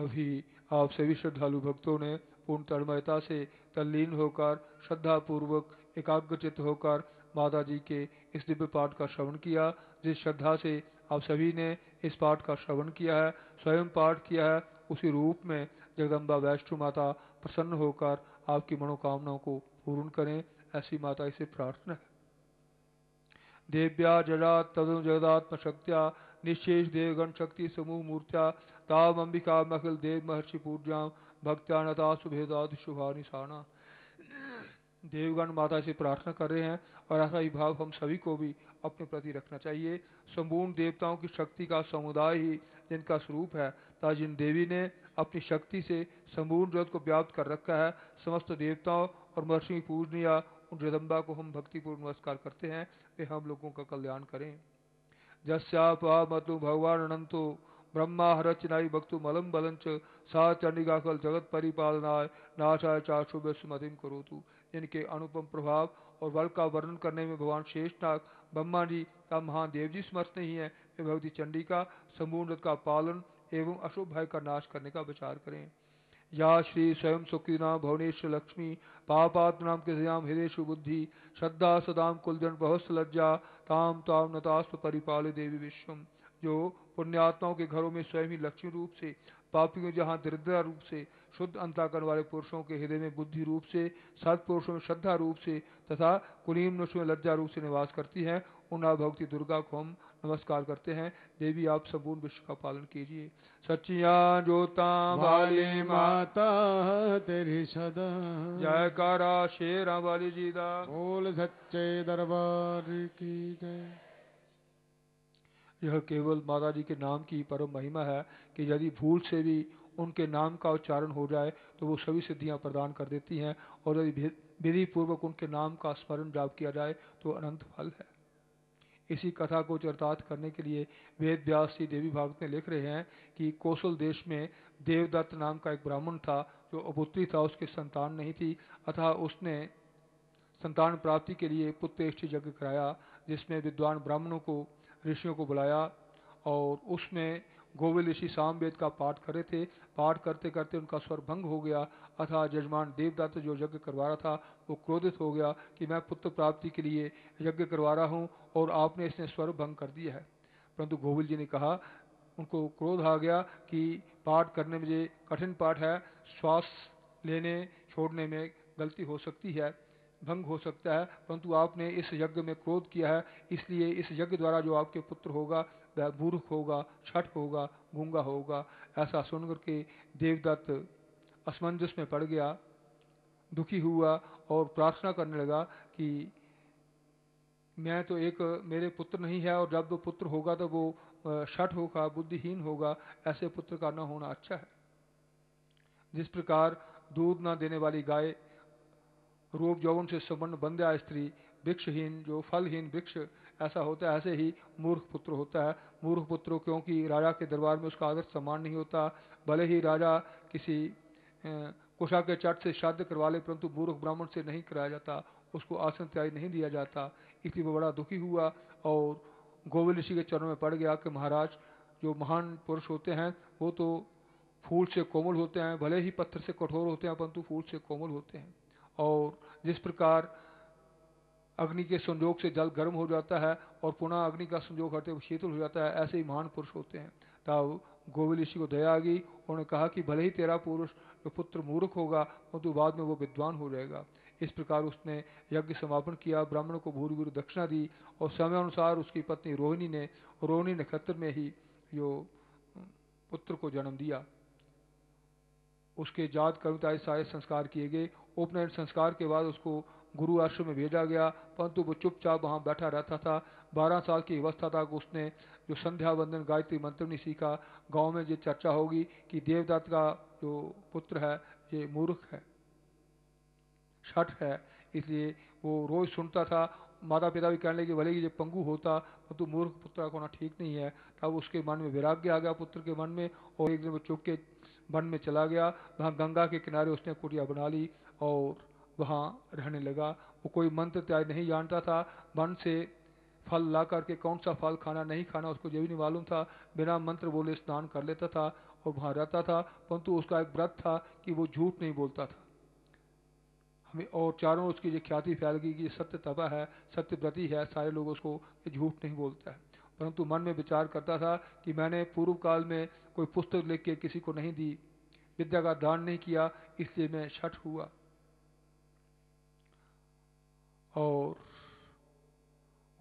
अभी आप सभी श्रद्धालु भक्तों ने पूर्ण तन्मयता से तल्लीन होकर श्रद्धापूर्वक एकाग्रचित होकर माता जी के इस दिव्य पाठ का श्रवण किया। जिस श्रद्धा से आप सभी ने इस पाठ का श्रवण किया है, स्वयं पाठ किया है, उसी रूप में जगदम्बा वैष्णो माता प्रसन्न होकर आपकी मनोकामनाओं को पूर्ण करें, ऐसी माता इसे प्रार्थना है। देव्या जड़ा तदनु जगदात्म शक्त्या निशेष देवगण शक्ति समूह मूर्त्या ताम अंबिका मखिल देव महर्षि पूज्याम भक्त्या नता सुभेदादि शुभा निशाना। देवगण माता से प्रार्थना कर रहे हैं और ऐसा ही भाव हम सभी को भी अपने प्रति रखना चाहिए। संपूर्ण देवताओं की शक्ति का समुदाय ही जिनका स्वरूप है, तथा जिन देवी ने अपनी शक्ति से संपूर्ण जगत को व्याप्त कर रखा है, समस्त देवताओं और महर्षि की पूजनीय उन जगदम्बा को हम भक्तिपूर्ण नमस्कार करते हैं। वे हम लोगों का कल्याण करें। जस्या पा मतु भगवान अनंतो ब्रह्मा हरचनाई भक्तु मलम बलंच सा चंडिका कल जगत परिपालनाय नाशाय चाशु विस्मतिम करोतु। इनके अनुपम प्रभाव और बल का वर्णन करने में भगवान शेषनाग ब्रह्मा जी का महादेव जी समर्थ नहीं है। वे भगवती चंडिका संपूर्ण का पालन एवं अशुभ भय का नाश करने का विचार करें। या श्री स्वयं सुकृतिना भुवनेश्वर लक्ष्मी पापात्मनाम के श्याम हृदेशु बुद्धि श्रद्धा सदाम कुलजन बहुत लज्जा ताम ताम नतास्व परिपाल देवी विश्वम। जो पुण्यात्माओं के घरों में स्वयं ही लक्ष्मी रूप से, पापियों जहाँ दरिद्रता रूप से, शुद्ध अंतःकरण वाले पुरुषों के हृदय में बुद्धि रूप से, सत्पुरुषों में श्रद्धा रूप से तथा कुलीन मनुष्यों में लज्जा रूप से निवास करती हैं, उन भगवती दुर्गा को हम नमस्कार करते हैं। देवी आप संपूर्ण विश्व का पालन कीजिए। सच्चियां जोतां वाली माता तेरी सदा, जयकारा शेरा वाली जी दा। बोल सच्चे दरबार की जय। यह केवल माता जी के नाम की परम महिमा है कि यदि भूल से भी उनके नाम का उच्चारण हो जाए तो वो सभी सिद्धियां प्रदान कर देती हैं, और यदि विधि पूर्वक उनके नाम का स्मरण जाप किया जाए तो अनंत फल है। इसी कथा को चरितार्थ करने के लिए वेद व्यास जी देवी भागवत में लिख रहे हैं कि कौशल देश में देवदत्त नाम का एक ब्राह्मण था जो अपुत्री था, उसके संतान नहीं थी, अतः उसने संतान प्राप्ति के लिए पुत्रेष्टि यज्ञ कराया, जिसमें विद्वान ब्राह्मणों को, ऋषियों को बुलाया, और उसमें गोविल ऋषि सामवेद का पाठ कर रहे थे। पाठ करते करते उनका स्वर भंग हो गया, अतः यजमान देवदत्त जो यज्ञ करवा रहा था वो क्रोधित हो गया कि मैं पुत्र प्राप्ति के लिए यज्ञ करवा रहा हूँ और आपने इसने स्वर भंग कर दिया है। परंतु गोविल जी ने कहा, उनको क्रोध आ गया कि पाठ करने में ये कठिन पाठ है, श्वास लेने छोड़ने में गलती हो सकती है, भंग हो सकता है, परंतु आपने इस यज्ञ में क्रोध किया है, इसलिए इस यज्ञ द्वारा जो आपके पुत्र होगा वह मूर्ख होगा, छठ होगा, गूंगा होगा। ऐसा सुनकर के देवदत्त असमंजस में पड़ गया, दुखी हुआ और प्रार्थना करने लगा कि मैं तो एक, मेरे पुत्र नहीं है, और जब वो पुत्र होगा तो वो छठ होगा, बुद्धिहीन होगा, ऐसे पुत्र का न होना अच्छा है। जिस प्रकार दूध न देने वाली गाय, रूप यौवन से संबंध बंध्या स्त्री, वृक्षहीन जो फलहीन वृक्ष ऐसा होता है, ऐसे ही मूर्ख पुत्र होता है। मूर्ख पुत्र क्योंकि राजा के दरबार में उसका आदर सम्मान नहीं होता, भले ही राजा किसी कुशा के चट से श्राद्ध करवा ले, परंतु मूर्ख ब्राह्मण से नहीं कराया जाता, उसको आसन त्याग नहीं दिया जाता। इसलिए वो बड़ा दुखी हुआ और गोविल ऋषि के चरणों में पड़ गया कि महाराज, जो महान पुरुष होते हैं वो तो फूल से कोमल होते हैं, भले ही पत्थर से कठोर होते हैं, परंतु फूल से कोमल होते हैं। और जिस प्रकार अग्नि के संयोग से जल गर्म हो जाता है और पुनः अग्नि का संयोग करते हुए शीतल हो जाता है, ऐसे ही महान पुरुष होते हैं। तब गोविल ऋषि को दया आ गई, उन्होंने कहा कि भले ही तेरा पुरुष जो पुत्र मूर्ख होगा, परंतु बाद में वो विद्वान हो जाएगा। इस प्रकार उसने यज्ञ समापन किया, ब्राह्मण को भूरि भूरि दक्षिणा दी, और समय अनुसार उसकी पत्नी रोहिणी ने रोहिणी नक्षत्र में ही जो पुत्र को जन्म दिया। उसके जात कर्मता सारे संस्कार किए गए। उपनयन संस्कार के बाद उसको गुरु आश्रम में भेजा गया, परंतु वो चुपचाप वहाँ बैठा रहता था। बारह साल की अवस्था तक उसने जो संध्या वंदन गायत्री मंत्र नहीं सीखा। गांव में ये चर्चा होगी कि देवदत्त का जो पुत्र है ये मूर्ख है, छठ है, इसलिए वो रोज सुनता था। माता पिता भी कहने लगे भले ही ये पंगु होता, परंतु मूर्ख पुत्र का होना ठीक नहीं है। तब उसके मन में वैराग्य आ गया पुत्र के मन में, और एक दिन वो चुप के वन में चला गया। वहाँ गंगा के किनारे उसने कुटिया बना ली और वहाँ रहने लगा। वो कोई मंत्र त्याग नहीं जानता था। वन से फल ला करके कौन सा फल खाना नहीं खाना उसको ये भी नहीं मालूम था। बिना मंत्र बोले स्नान कर लेता था और वहाँ रहता था। परंतु उसका एक व्रत था कि वो झूठ नहीं बोलता था। हमें और चारों उसकी ये ख्याति फैल गई कि सत्य तपा है, सत्यव्रती है, सारे लोग उसको झूठ नहीं बोलता है। परंतु मन में विचार करता था कि मैंने पूर्व काल में कोई पुस्तक लिख के किसी को नहीं दी, विद्या का दान नहीं किया, इसलिए मैं शठ हुआ। और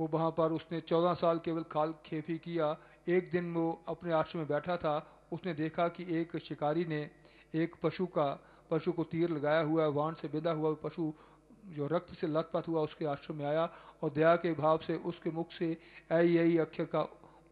वो वहाँ पर उसने चौदह साल केवल काल खेपी किया। एक दिन वो अपने आश्रम में बैठा था। उसने देखा कि एक शिकारी ने एक पशु का पशु को तीर लगाया हुआ, वाण से बेधा हुआ पशु जो रक्त से लथपथ हुआ उसके आश्रम में आया और दया के भाव से उसके मुख से ऐ ऐ अक्षर का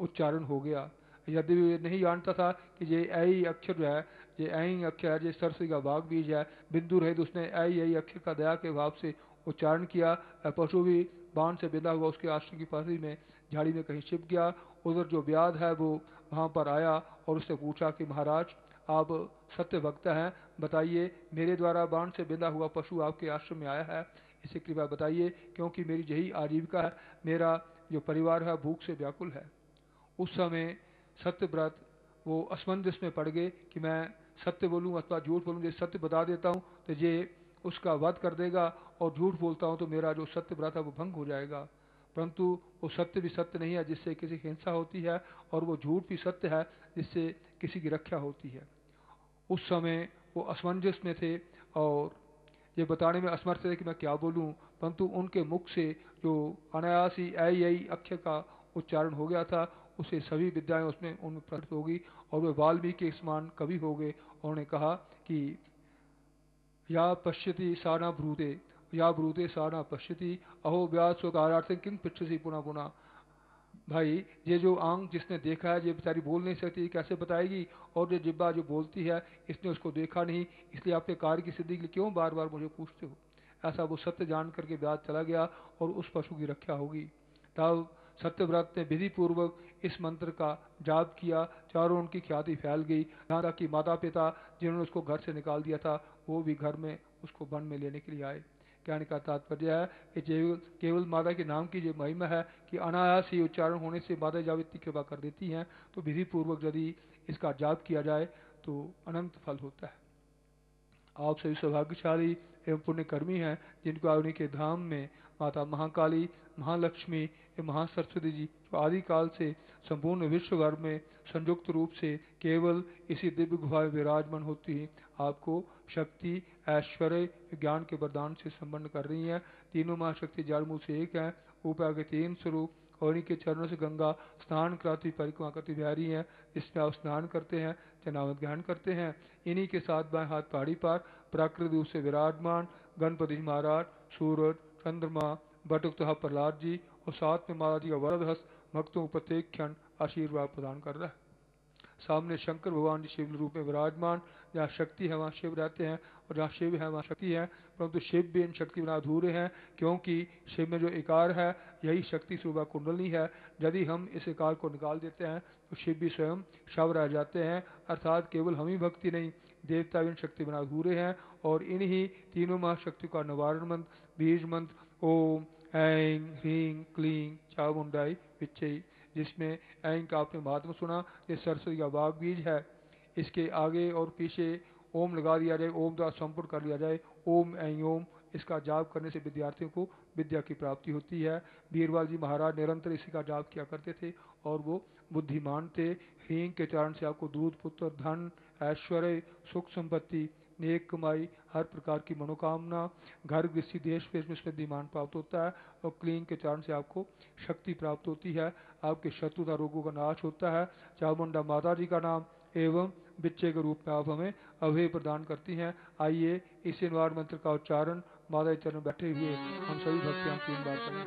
उच्चारण हो गया। यदि वे नहीं जानता था कि ये ऐ अक्षर जो है, ये ऐ अक्षर है, ये सरसी का बाग बीज है, बिंदु रहित उसने ऐ ऐ अक्षर का दया के भाव से उच्चारण किया। पशु भी बाण से बेधा हुआ उसके आश्रम की पासी में झाड़ी में कहीं छिप गया। उधर जो व्याध है वो वहाँ पर आया और उससे पूछा कि महाराज आप सत्य भक्त हैं, बताइए मेरे द्वारा बाण से बेधा हुआ पशु आपके आश्रम में आया है, इसे कृपया बताइए, क्योंकि मेरी यही आजीविका है, मेरा जो परिवार है भूख से व्याकुल है। उस समय सत्यव्रत वो असमंजस में पड़ गए कि मैं सत्य बोलूँ अथवा झूठ बोलूँ। जैसे सत्य बता देता हूँ तो ये उसका वध कर देगा और झूठ बोलता हूँ तो मेरा जो सत्यव्रत है वो भंग हो जाएगा। परंतु वो सत्य भी सत्य नहीं है जिससे किसी की हिंसा होती है, और वो झूठ भी सत्य है जिससे किसी की रक्षा होती है। उस समय वो असमंजस में थे और ये बताने में असमर्थ थे कि मैं क्या बोलूं, परंतु उनके मुख से जो अनायासी आई आई अक्षर का उच्चारण हो गया था उसे सभी विद्याएं उसमें उनमें प्रकट होगी और वे वाल्मीकि के समान कवि हो गए। उन्होंने कहा कि या पश्यति साना ब्रूते या ब्रूते साना पश्यति अहो व्यास कारार्थं किं पृच्छसि पुनः पुनः। भाई ये जो आंख जिसने देखा है ये बेचारी बोल नहीं सकती, कैसे बताएगी, और ये जिब्बा जो बोलती है इसने उसको देखा नहीं, इसलिए आपके कार्य की सिद्धि के लिए क्यों बार बार मुझे पूछते हो। ऐसा वो सत्य जान करके व्याध चला गया और उस पशु की रक्षा होगी। तब सत्यव्रत ने विधि पूर्वक इस मंत्र का जाप किया। चारों उनकी ख्याति फैल गई, यहाँ तक कि माता पिता जिन्होंने उसको घर से निकाल दिया था वो भी घर में उसको वन में लेने के लिए आए। कहने का तात्पर्य है कि केवल माता के नाम की जो महिमा है कि अनायास ही उच्चारण होने से माता जब इतनी कृपा कर देती हैं, तो विधि पूर्वक यदि इसका जाप किया जाए तो अनंत फल होता है। आप सभी सौभाग्यशाली एवं पुण्यकर्मी हैं जिनको उन्हीं के धाम में माता महाकाली, महालक्ष्मी एवं महासरस्वती जी जो आदिकाल से संपूर्ण विश्व भर में संयुक्त रूप से केवल इसी दिव्य गुफा में विराजमान होती है, आपको शक्ति, ऐश्वर्य, ज्ञान के वरदान से संपन्न कर रही हैं। तीनों महाशक्ति जड़मूल से एक हैं, ऊपर के तीन स्वरूप और इनके चरणों से गंगा स्नान कराती परिक्रमा करती बिहारी हैं, जिसमें आप स्नान करते हैं, जनावत ग्रहण करते हैं। इन्हीं के साथ बाएं हाथ पहाड़ी पर प्राकृतिक रूप से विराजमान गणपति महाराज, सूरज, चंद्रमा, बटुक तथा प्रहलाद जी और साथ में महाराज जी का वरद हस्त भक्तों को प्रत्येक क्षण आशीर्वाद प्रदान कर रहा है। सामने शंकर भगवान जी शिव रूप में विराजमान, जहाँ शक्ति है वहाँ शिव रहते हैं और जहाँ शिव है वहाँ शक्ति है, परंतु शिव भी इन शक्ति बिना अधूरे हैं, क्योंकि शिव में जो इकार है यही शक्ति स्वरूप कुंडली है। यदि हम इस इकार को निकाल देते हैं तो शिव भी स्वयं शव रह जाते हैं। अर्थात केवल हम ही भक्ति नहीं, देवता भी इन शक्ति बिना अधूरे हैं। और इन्हीं तीनों महाशक्तियों का निवारण मंत्र, बीज मंत्र ओम ऐं ह्रीं क्लीं चामुंडाई विच्चै, जिसमें ऐंग का आपने महात्मा सुना, ये सरस्वती का बाग बीज है। इसके आगे और पीछे ओम लगा दिया जाए, ओम द्वारा संपूर्ण कर लिया जाए ओम ऐं ओम। इसका जाप करने से विद्यार्थियों को विद्या की प्राप्ति होती है। बीरवाल जी महाराज निरंतर इसी का जाप किया करते थे और वो बुद्धिमान थे। ह्रींग के चरण से आपको दूध, पुत्र, धन, ऐश्वर्य, सुख, संपत्ति, नेक कमाई, हर प्रकार की मनोकामना, घर गृहस्थी, देश विदेश में समृद्धिमान प्राप्त होता है। और क्लीन के चरण से आपको शक्ति प्राप्त होती है, आपके शत्रुता रोगों का नाश होता है। चामुंडा माता जी का नाम एवं बिच्चे के रूप में आप हमें अभय प्रदान करती हैं। आइए इस निवार मंत्र का उच्चारण माता जी चरण बैठे हुए हम सभी भक्तियां तीन बार करें।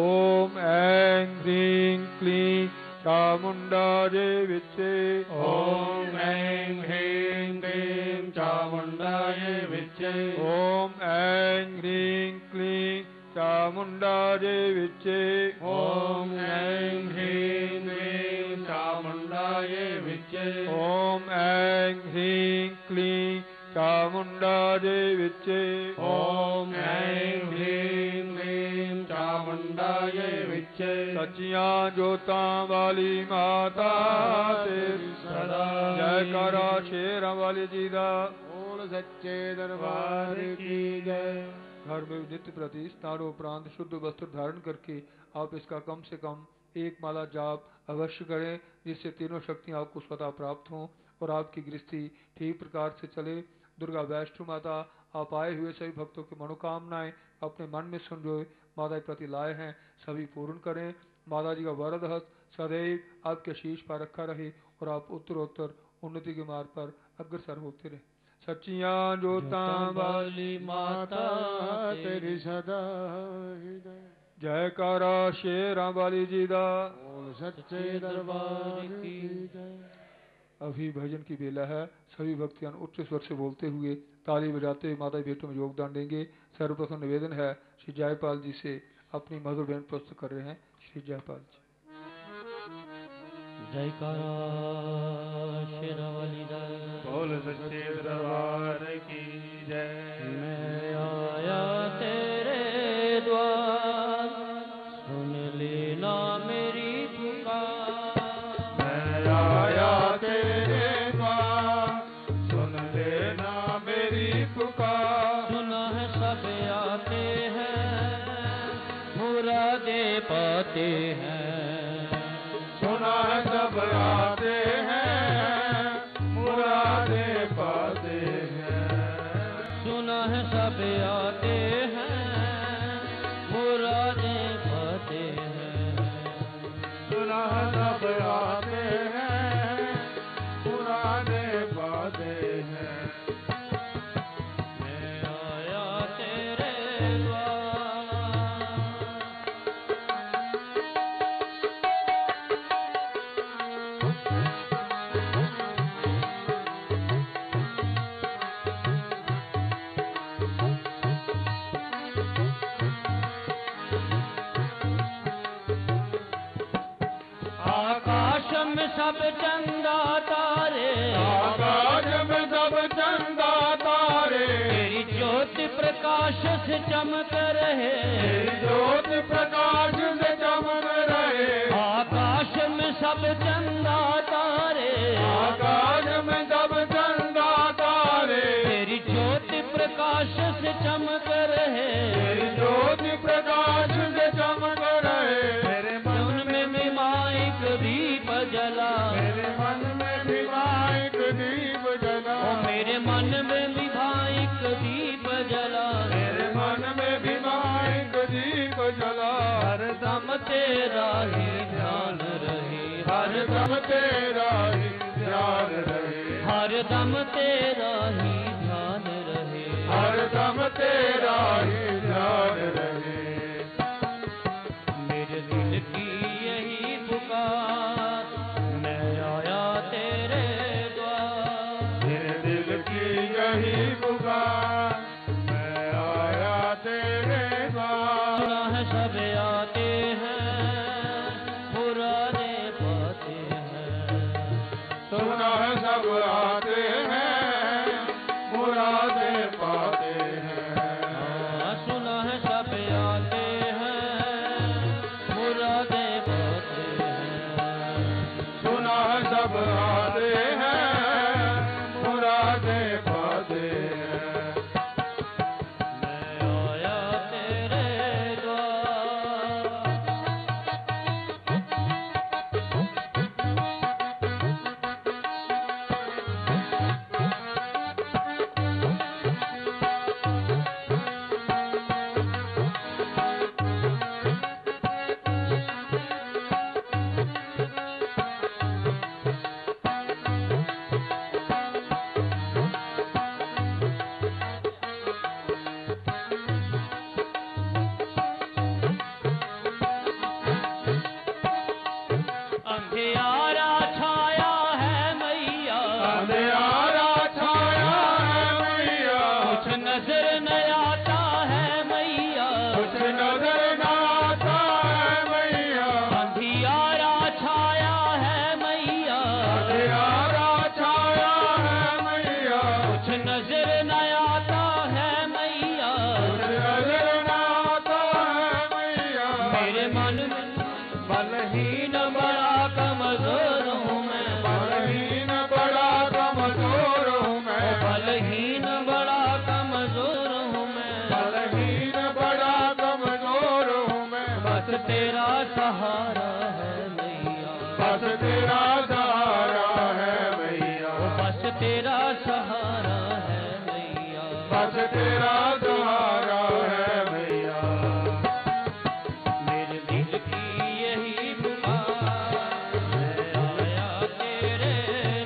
ओम ऐं ह्रीं क्लीं चामुंडा जय विच्चे। ओम ऐं ह्रीं क्लीं चामुंडा जय विच्चे। ओम ऐं ह्रीं क्लीं चामुंडा जय विच्चे। ओम ऐं ह्रीं क्लीं चामुंडा जय विच्चे। ओम ऐं ह्रीं क्लीं चामुंडा देविचे ओम ऐं ह्रीं क्लीं चामुंडा देविचे सचिया जोता वाली माता से सदा जयकारा शेर वाली जीदा बोल सच्चे दरबार की जय। घर में नित्य प्रति स्नान उपरांत शुद्ध वस्त्र धारण करके आप इसका कम से कम एक माला जाप अवश्य करें, जिससे तीनों शक्तियां आपको स्वतः प्राप्त हों और आपकी गृहस्थी ठीक प्रकार से चले। दुर्गा वैष्णो माता आप आए हुए सभी भक्तों की मनोकामनाएं अपने मन में संजोए माता के प्रति लाए हैं, सभी पूर्ण करें। माता जी का वरद हस्त सदैव आपके शीश पर रखा रहे और आप उत्तरोत्तर उन्नति के मार्ग पर अग्रसर होते रहे। सच्चिया जोता वाली माता तेरी सदा जयकारा शेरा वाली जीदा सच्चे दरबार की जय। अभी भजन की बेला है, सभी भक्तियां उच्च स्वर से बोलते हुए ताली बजाते हुए माता बेटों में योगदान देंगे। सर्वप्रथम निवेदन है श्री जयपाल जी से, अपनी मधुर बहन प्रस्तुत कर रहे हैं श्री जयपाल जी। जयकारा शेरा वाली बोल सच्चे दरबार की जय। मैं आया तेरे द्वार सुन लेना मेरी पुकार, मैं आया तेरे द्वार सुन लेना मेरी पुकार। सुना है सब आते हैं बुरा दे पाते हैं, सुना है सब आते सब चंदा तारे, आकाश में सब चंदा तारे तेरी ज्योति प्रकाश से चमक रहे, तेरी ज्योति प्रकाश से चमक रहे। आकाश में सब चंदा तारे, आकाश में सब चंदा तारे तेरी ज्योति प्रकाश से चमक रहे, तेरी ज्योति प्रकाश से चमक रहे। जला मेरे मन में विवाहिक दीप जला, मेरे मन में विवाहिक दीप जला, मेरे मन में विवाहिक दीप जला। हर दम तेरा ही ध्यान रहे, हर दम तेरा ही ध्यान रहे, हर दम तेरा ही ध्यान रहे, हर दम तेरा ही ध्यान रहे। मेरे दिल की यही पुकार, मैं आया तेरे द्वार। सुना है सब आते हैं पुराने पाते हैं, सुना है सब आते हैं पुराने पाते हैं, सुना है सब आते हैं पुराने पाते हैं, सुना है सब आते हैं पुराने पाते हैं। They are बस तेरा सहारा है मैया, बस तेरा सहारा है मैया, बस तेरा सहारा है मैया। मेरे दिल की यही पुकार मैं आया तेरे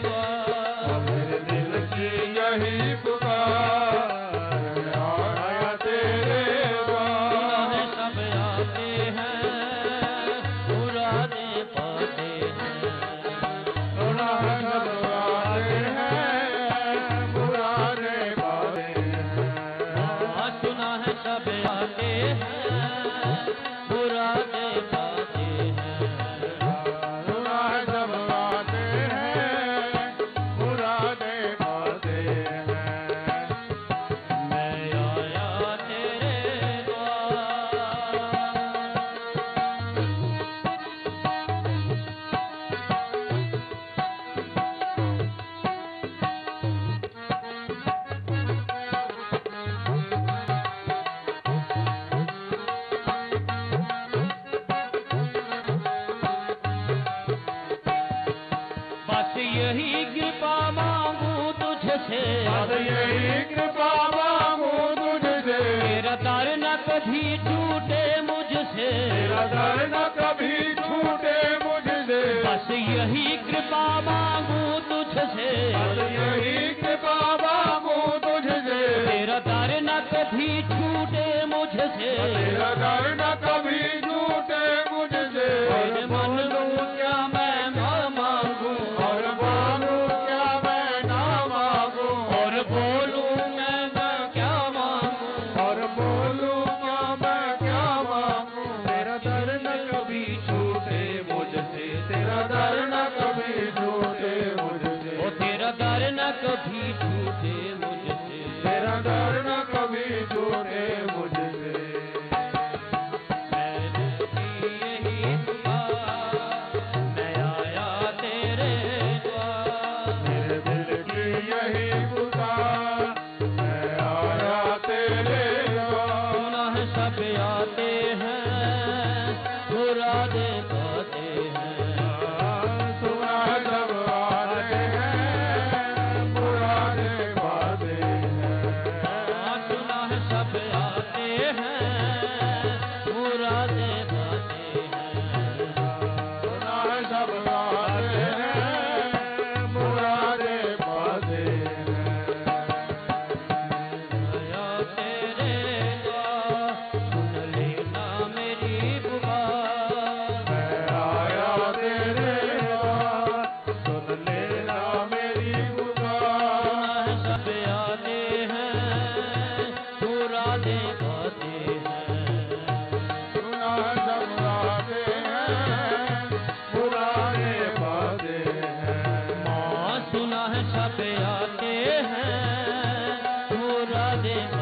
द्वार, मेरे दिल की यही पुकार मैं आया तेरे द्वार। सब आते हैं पुराने पाते यही कृपा मांगू तुझसे, यही कृपा मांगू तुझसे, तेरा दर न कभी छूटे मुझसे, तेरा दर न कभी छूटे मुझसे। और मानू क्या मैं ना मांगू, और मानू क्या मैं ना मांगू, और बोलू मैं ना क्या मांगू, और बोलू क्या मैं क्या मांगू, तेरा दर न कभी छूटे मुझसे, तेरा दर कभी छूटे मुझसे, तेरा डर न कभी छूटे मुझसे। मैंने यही पुकार मैं आया तेरे द्वार, मेरे दिल की यही पुकार मैं आया तेरे द्वार। सुना है सब आते हैं मुरादे पाते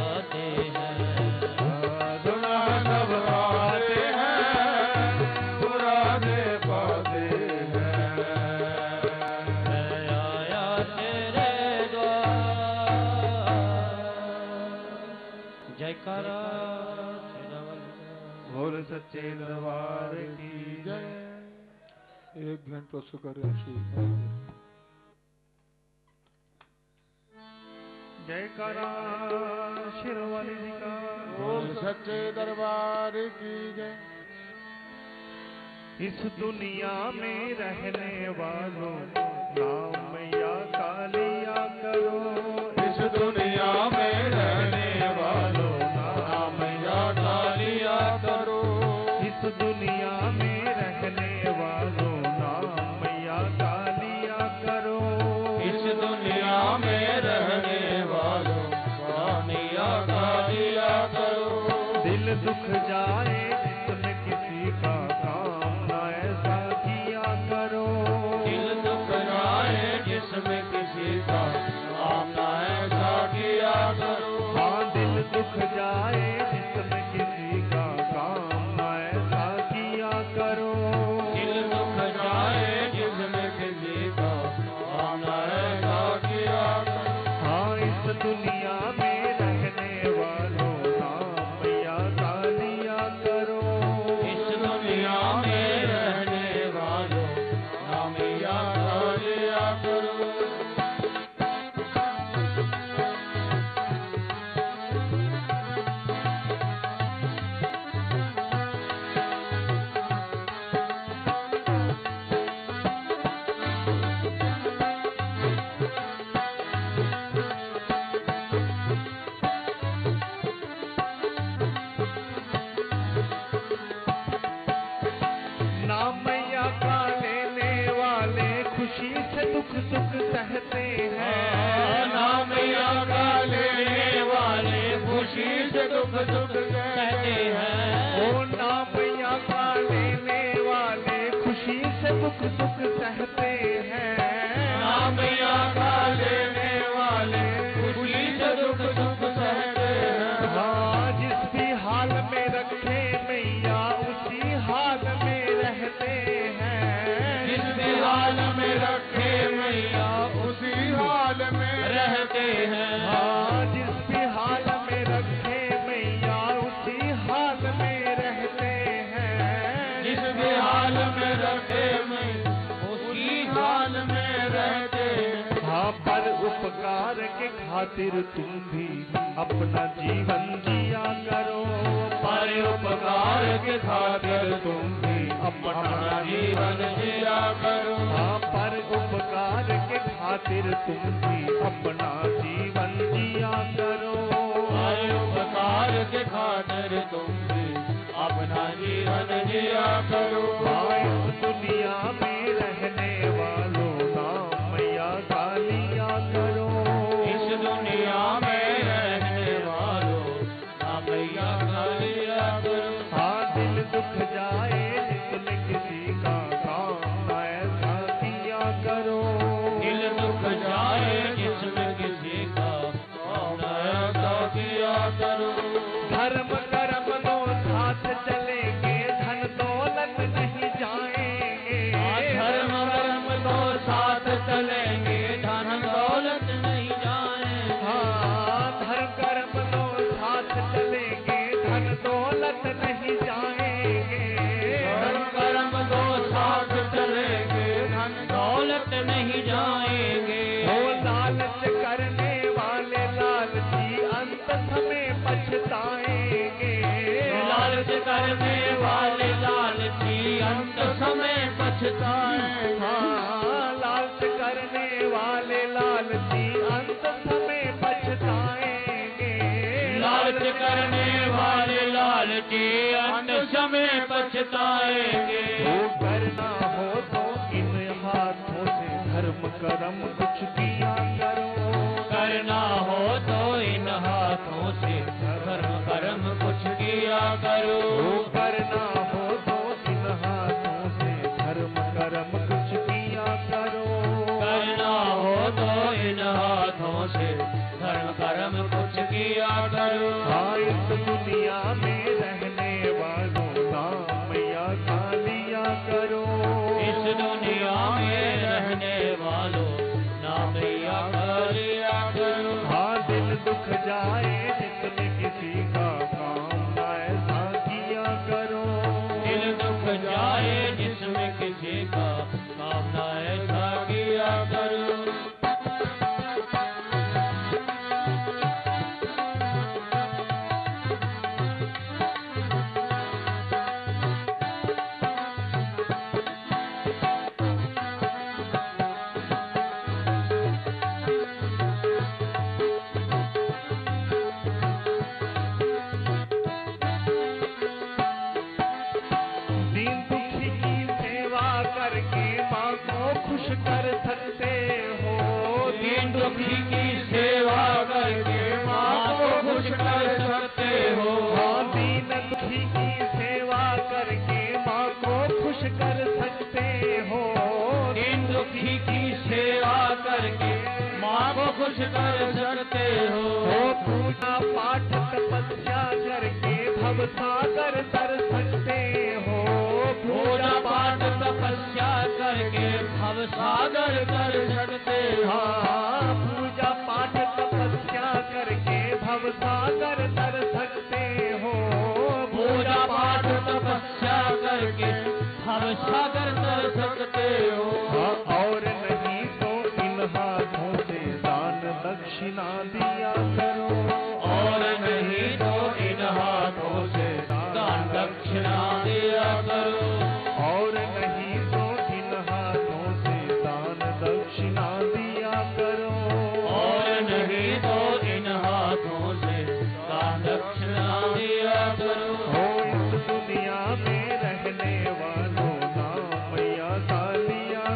हैं, सुना है सब आते हैं दरबार की जय। एक घंट प्रस्तुत कर जयकारा शिरोमणि जी का। बोल सच्चे दरबार की जय। इस दुनिया में रहने वालों नाम याद लिया करो, इस दुनिया में रहने वालों नाम याद लिया करो, दुनिया में रहने वालों नाम याद लिया करो, इस दुनिया में रहने वालों नाम याद लिया करो। दिल दुख जाए जिसने किसी का काम ना ऐसा किया करो, दिल दुख जाए जिसमें किसी का काम ना ऐसा किया करो। हाँ दिल दुख जाए जिसमें किसी का काम करो, दिल दुख जाए जिसमें किसी का काम ना ऐसा किया करो। हाँ इस दुनिया में रहने वालों नाम याद लिया करो। दुख सुख सहते हैं। नाम आका लेने वाले खुशी से दुख सुख सहते हैं। वो नाम आका लेने वाले खुशी से दुख सुख सहते हैं। नाम आका लेने वाले खुशी से दुख सुख सहते हैं। हाँ, जिस भी हाल में रखे मैया उसी हाल में रहते हैं। जिस भी हाल में रखे मैया उसी हाल में रहते हैं। हाँ, जिस भी हाल में रखे मैया उसी हाल में रहते हैं। जिस भी हाल में रखे मैया उसी हाल में रहते हैं। हाँ, पर उपकार के खातिर तुम भी अपना जीवन जिया करो। पर उपकार के खातिर तुम भी अपना जीवन जिया करो। हाँ, पर उपकार के खातिर तुम भी अपना जीवन जिया करो। पर उपकार के खातिर तुम भी अपना जीवन जिया करो। भाई दुनिया में रहने वालों नाम मैया का लिया करो। इस दुनिया में रहने वालों नाम मैया का लिया करो। हाँ, दिल दुख जाए जिसने किसी का काम ऐसा किया करो। दिल दुख जाए जिसने किसी का काम ऐसा किया करो। धर्म कर्म दो साथ चलेंगे धन दौलत नहीं जाएंगे। धर्म कर्म दो साथ चलेंगे धन दौलत नहीं जाएंगे। हाँ, धर्म कर्म दो साथ चलेंगे धन दौलत नहीं जाएंगे। धर्म कर्म दो साथ चलेंगे धन दौलत नहीं जाएंगे। वो लालच करने वाले लालची अंत समय पछताएंगे। लालच करने वाले लालची अंत समय पछताएंगे। हाँ, लालच करने वाले लालची अंत समय पछताएंगे। लालच करने वाले लालची अंत समय पछताएंगे। वो करना हो तो इन हाथों से धर्म कर्म कुछ किया करो। करना हो तो इन हाथों से धर्म कर्म कुछ किया करो। करना हो तो इन हाथों से धर्म कर्म कुछ किया करो। करना हो तो इन हाथों से धर्म कर्म कुछ किया करो। हाँ, इस दुनिया में रहने वालों नाम मैया का लिया करो। इस दुनिया में रहने वालों नाम मैया का लिया करो। हाँ, दिल दुख जाए जिसने किसी का काम ऐसा किया करो। दिल दुख जाए जिसमें किसी का काम ऐसा किया करो। कर सकते हो दीन दुखी की सेवा करके माँ को खुश कर सकते हो। दीन दुखी की सेवा करके माँ को खुश कर सकते हो। दीन दुखी की सेवा करके माँ को खुश कर सकते हो। पूजा पाठ तपस्या करके भव सागर तर सकते हो। पूजा पाठ तपस्या करके भव सागर कर सकते। हाँ, पूजा पाठ तपस्या करके भव सागर तर सकते हो। पूजा पाठ तपस्या करके भव सागर तर सकते हो। और नहीं तो इन हाथों से दान दक्षिणा दिया करो। और नहीं तो इन हाथों से दान दक्षिणा दिया करो। और नहीं तो इन हाथों से दान दक्षिणा दिया करो। और नहीं तो इन हाथों से दान दक्षिणा दिया करो। हो, इस दुनिया में रहने वालों नाम मैया का लिया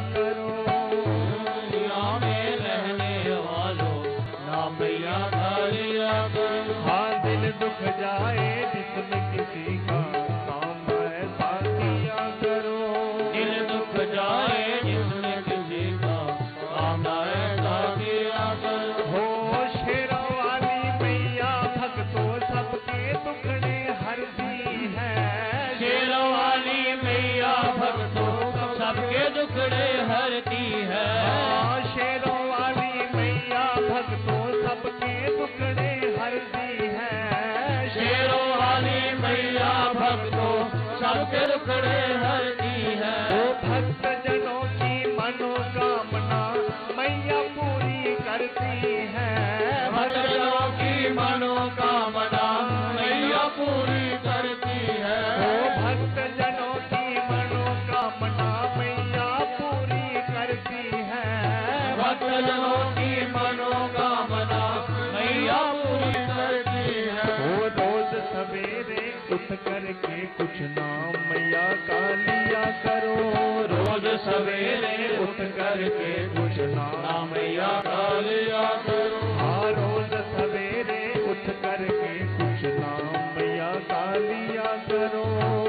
करती है। शेरों वाली मैया भक्तों सबके टुकड़े हरती है। शेरों वाली मैया भक्तों सबके टुकड़े हरती है। वो भक्त जनों की मनोकामना मैया पूरी करती है। भक्त जनों की मनोकामना मैया पूरी करती है। वो भक्त जनों की मनोकामना मैया पूरी करती है। भक्त जनों की मनोकामना मैया पूरी करती है। वो रोज सवेरे उठ करके कुछ नाम मैया का लिया करो। रोज सवेरे उठ करके कुछ नाम मैया का लिया करो। हाँ रोज सवेरे उठ करके कुछ नाम मैया का लिया करो।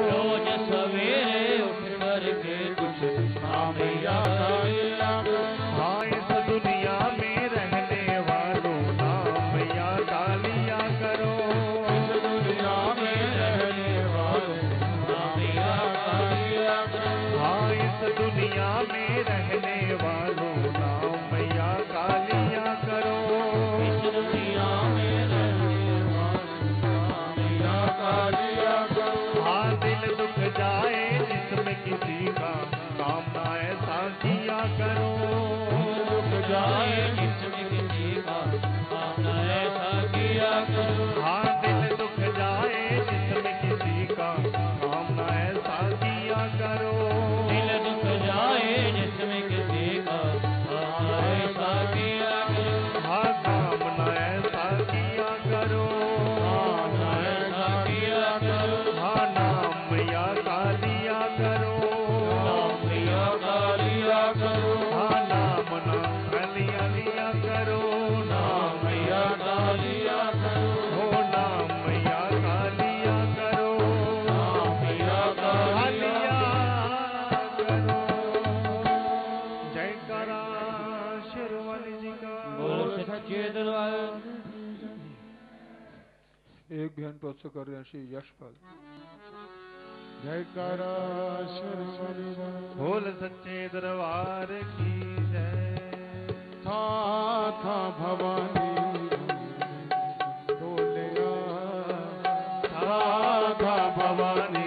रोज सवेरे उठ करके कुछ नाम मैया का लिया करो। हाँ इस दुनिया में रहने वालों नाम मैया का लिया करो। इस दुनिया में रहने वालों नाम मैया का लिया करो। हाँ इस दुनिया में रहने वालों नाम मैया का लिया करो। इस दुनिया में रहने वालों नाम मैया का लिया करो। हाँ दिल दुख जाए जिसमें किसी का काम ऐसा किया करो। दुख जाए जिसमें किसी का काम ऐसा किया करो। हाँ दिल दुख जाए जिसमें किसी का काम ऐसा किया करो। दिल दुख जाए जिसमें किसी का काम ऐसा किया करो। हाँ काम ऐसा किया करो। काम ऐसा किया करो। हाँ नाम मैया का लिया करो। नाम मैया का लिया करो। हाँ नाम नाम का लिया लिया करो। नाम मैया का लिया करो। हो नाम मैया का लिया करो। नाम मैया का हाँ लिया लिया करो। जयकारा शेरों वाली जी का। बोलो सच्चे दरबार। एक घंटे पर से कर रहे हैं श्री यशपाल। जयकारा शेरों वाली जी। बोल सच्चे दरबार की जय। था था भवानी बोलिया। था था भवानी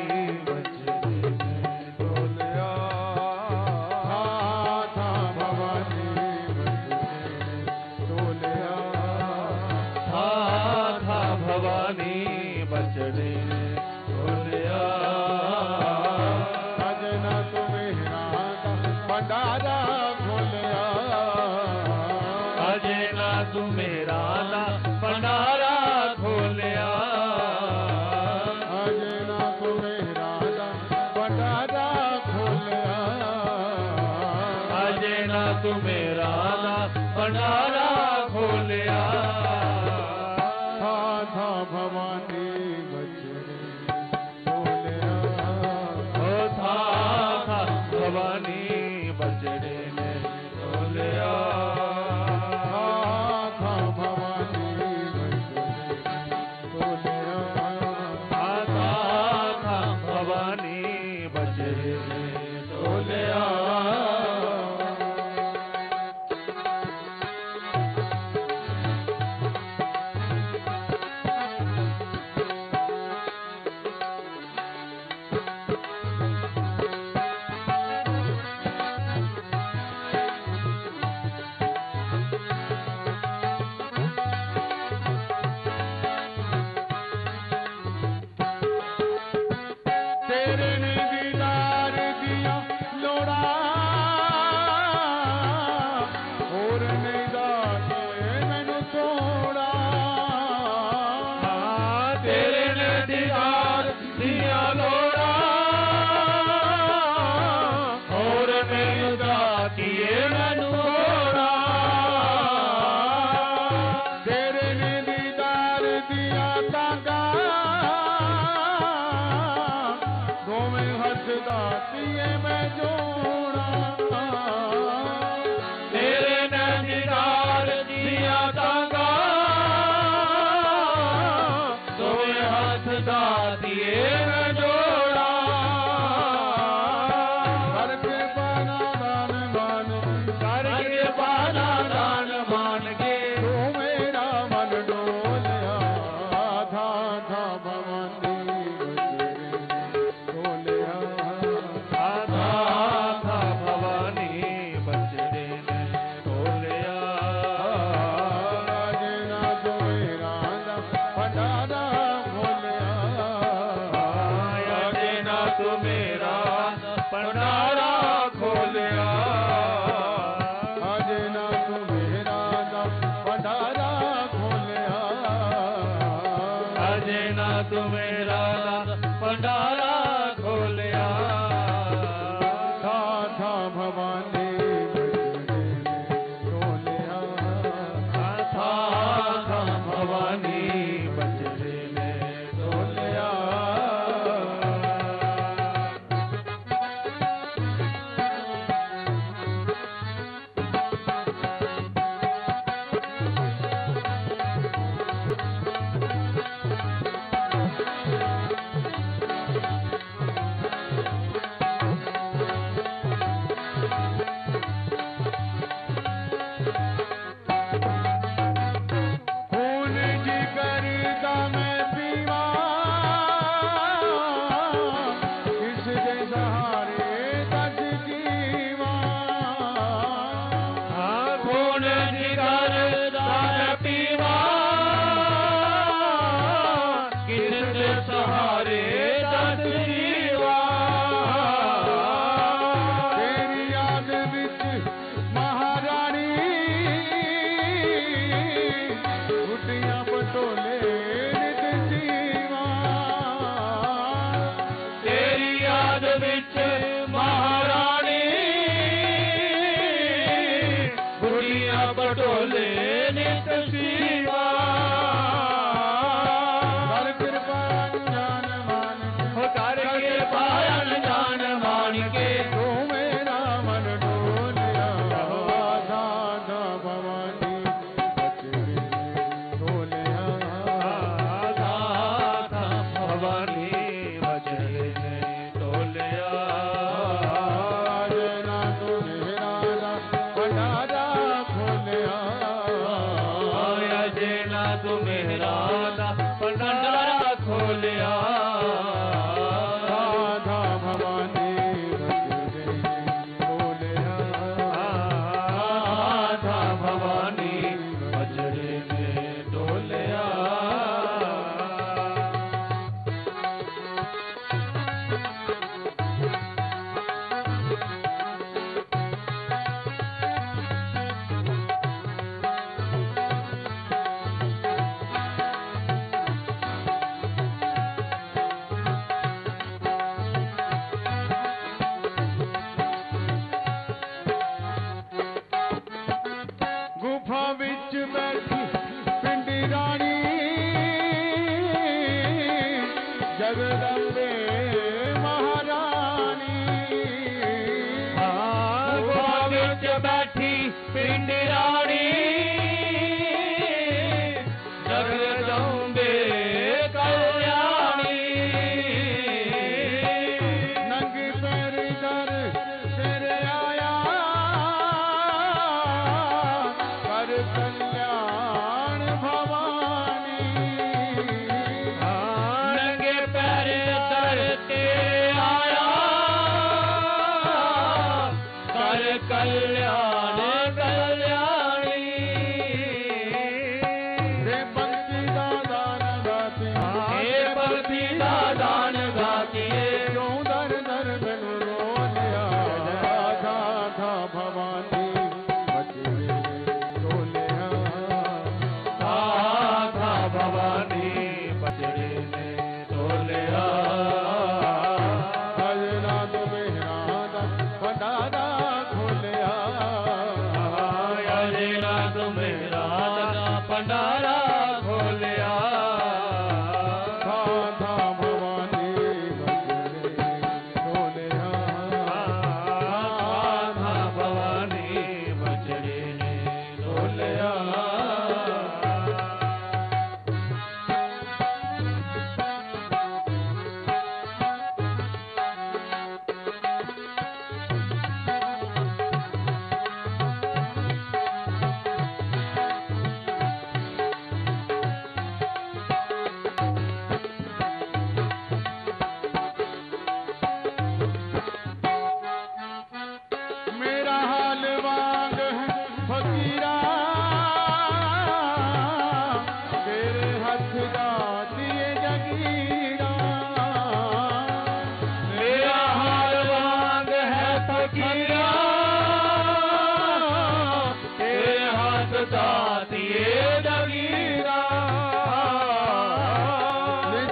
जोड़ा हर के बना दान मान भंडारा खोलिया साधा भवानी खोलिया साधा भवानी बजरे ने खोलिया।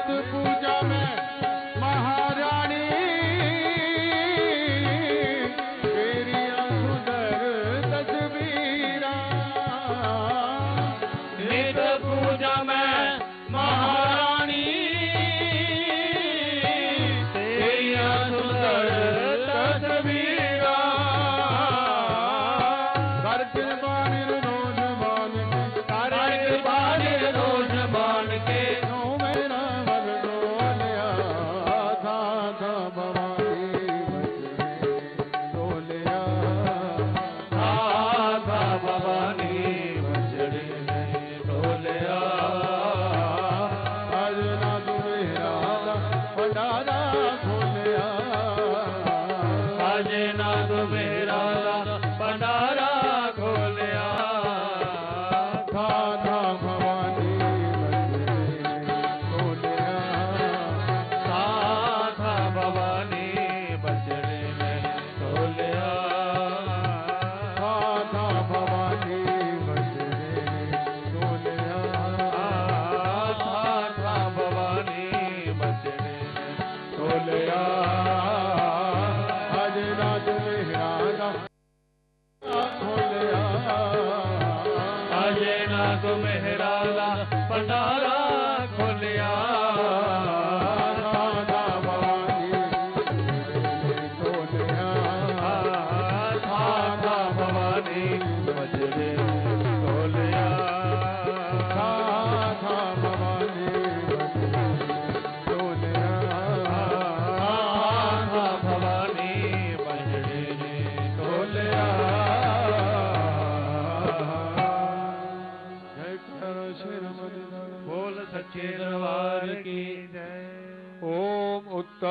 पूजा में महा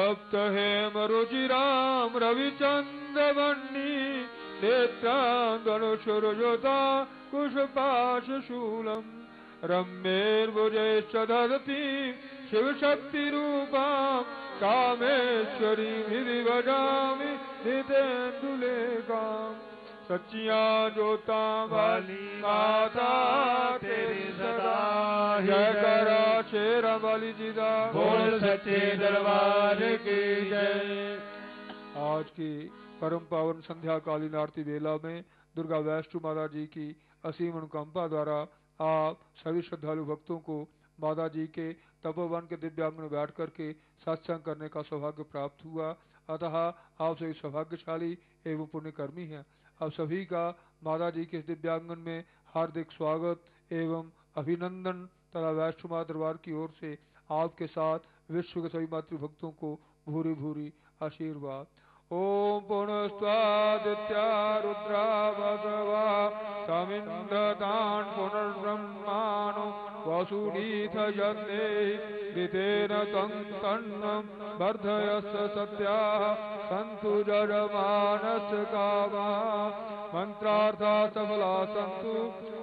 व्याप्त है मरुचिराम रविचंद्र वन्नी नेत्रांगणुशुरजोता कुशपाशशूलम रम्येर्भुजैश्च दधति शिवशक्तिरूपां कामेश्वरी हृदि भजामि नितेन्दुलेकां सच्चिया जोता वाली माता तेरी सदा जय करा शेरा वाली जिदा बोल सच्चे दरबार की जय। आज की परम पावन संध्या कालीन आरती वेला में दुर्गा वैष्णो माता जी की असीम अनुकंपा द्वारा आप सभी श्रद्धालु भक्तों को माता जी के तपोवन के दिव्यांग में बैठ करके सत्संग करने का सौभाग्य प्राप्त हुआ। अतः आप सभी सौभाग्यशाली एवं पुण्यकर्मी हैं। आप सभी का माता जी के दिव्यांगन में हार्दिक स्वागत एवं अभिनंदन तथा वैष्णो माता दरबार की ओर से आपके साथ विश्व के सभी मातृभक्तों को भूरी भूरी आशीर्वाद। ओम पुनस्तादित्या रुद्रा भगवा समिन्द्रतान पुनर्ब्रह्माणो वसुनीथयते ऋतेन तं तन्नं वर्धयस्स सत्याः सन्तु जयमानस्य कामाः मन्त्रार्था सफला सन्तु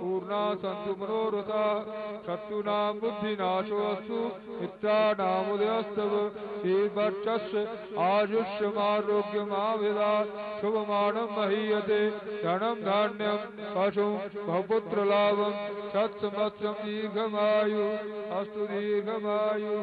पूर्णा सन्तु मनोरथाः शत्रूणां बुद्धिनाशोऽस्तु मित्राणाम् उदयस्तव श्रीवर्चस्य आयुष्मारोग्यम् शुभमानं महीयते धनं धान्यं पशुं बहुपुत्रलाभं सत्समत्सं दीर्घमायु अस्तु दीर्घमायु।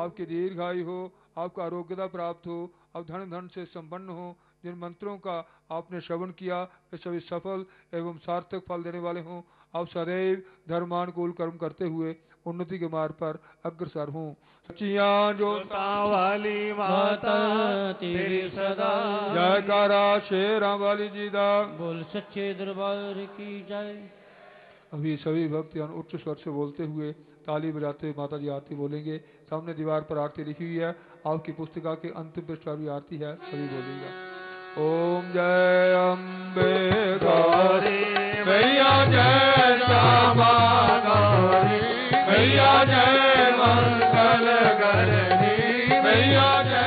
आपकी दीर्घायु हो, आपका आरोग्यता प्राप्त हो, आप धन धन से संपन्न हो। जिन मंत्रों का आपने श्रवण किया वे सभी सफल एवं सार्थक फल देने वाले हों। आप सदैव धर्मानुकूल कर्म करते हुए उन्नति के मार्ग पर अग्रसर हों। सच्चिया जोता वाली माता तेरी सदा जय कारा शेरा वाली जीदा बोल सच्चे दरबार की जय। अभी सभी भक्त उच्च स्वर से बोलते हुए ताली बजाते हुए माता जी आरती बोलेंगे। सामने दीवार पर आरती लिखी हुई है, आपकी पुस्तिका के अंतिम पृष्ठ पर भी आरती है, सभी बोलेंगे। ओम जय अम्बे गौरी मैया जय श्यामा गौरी मैया जय मंगल करणी मैया जय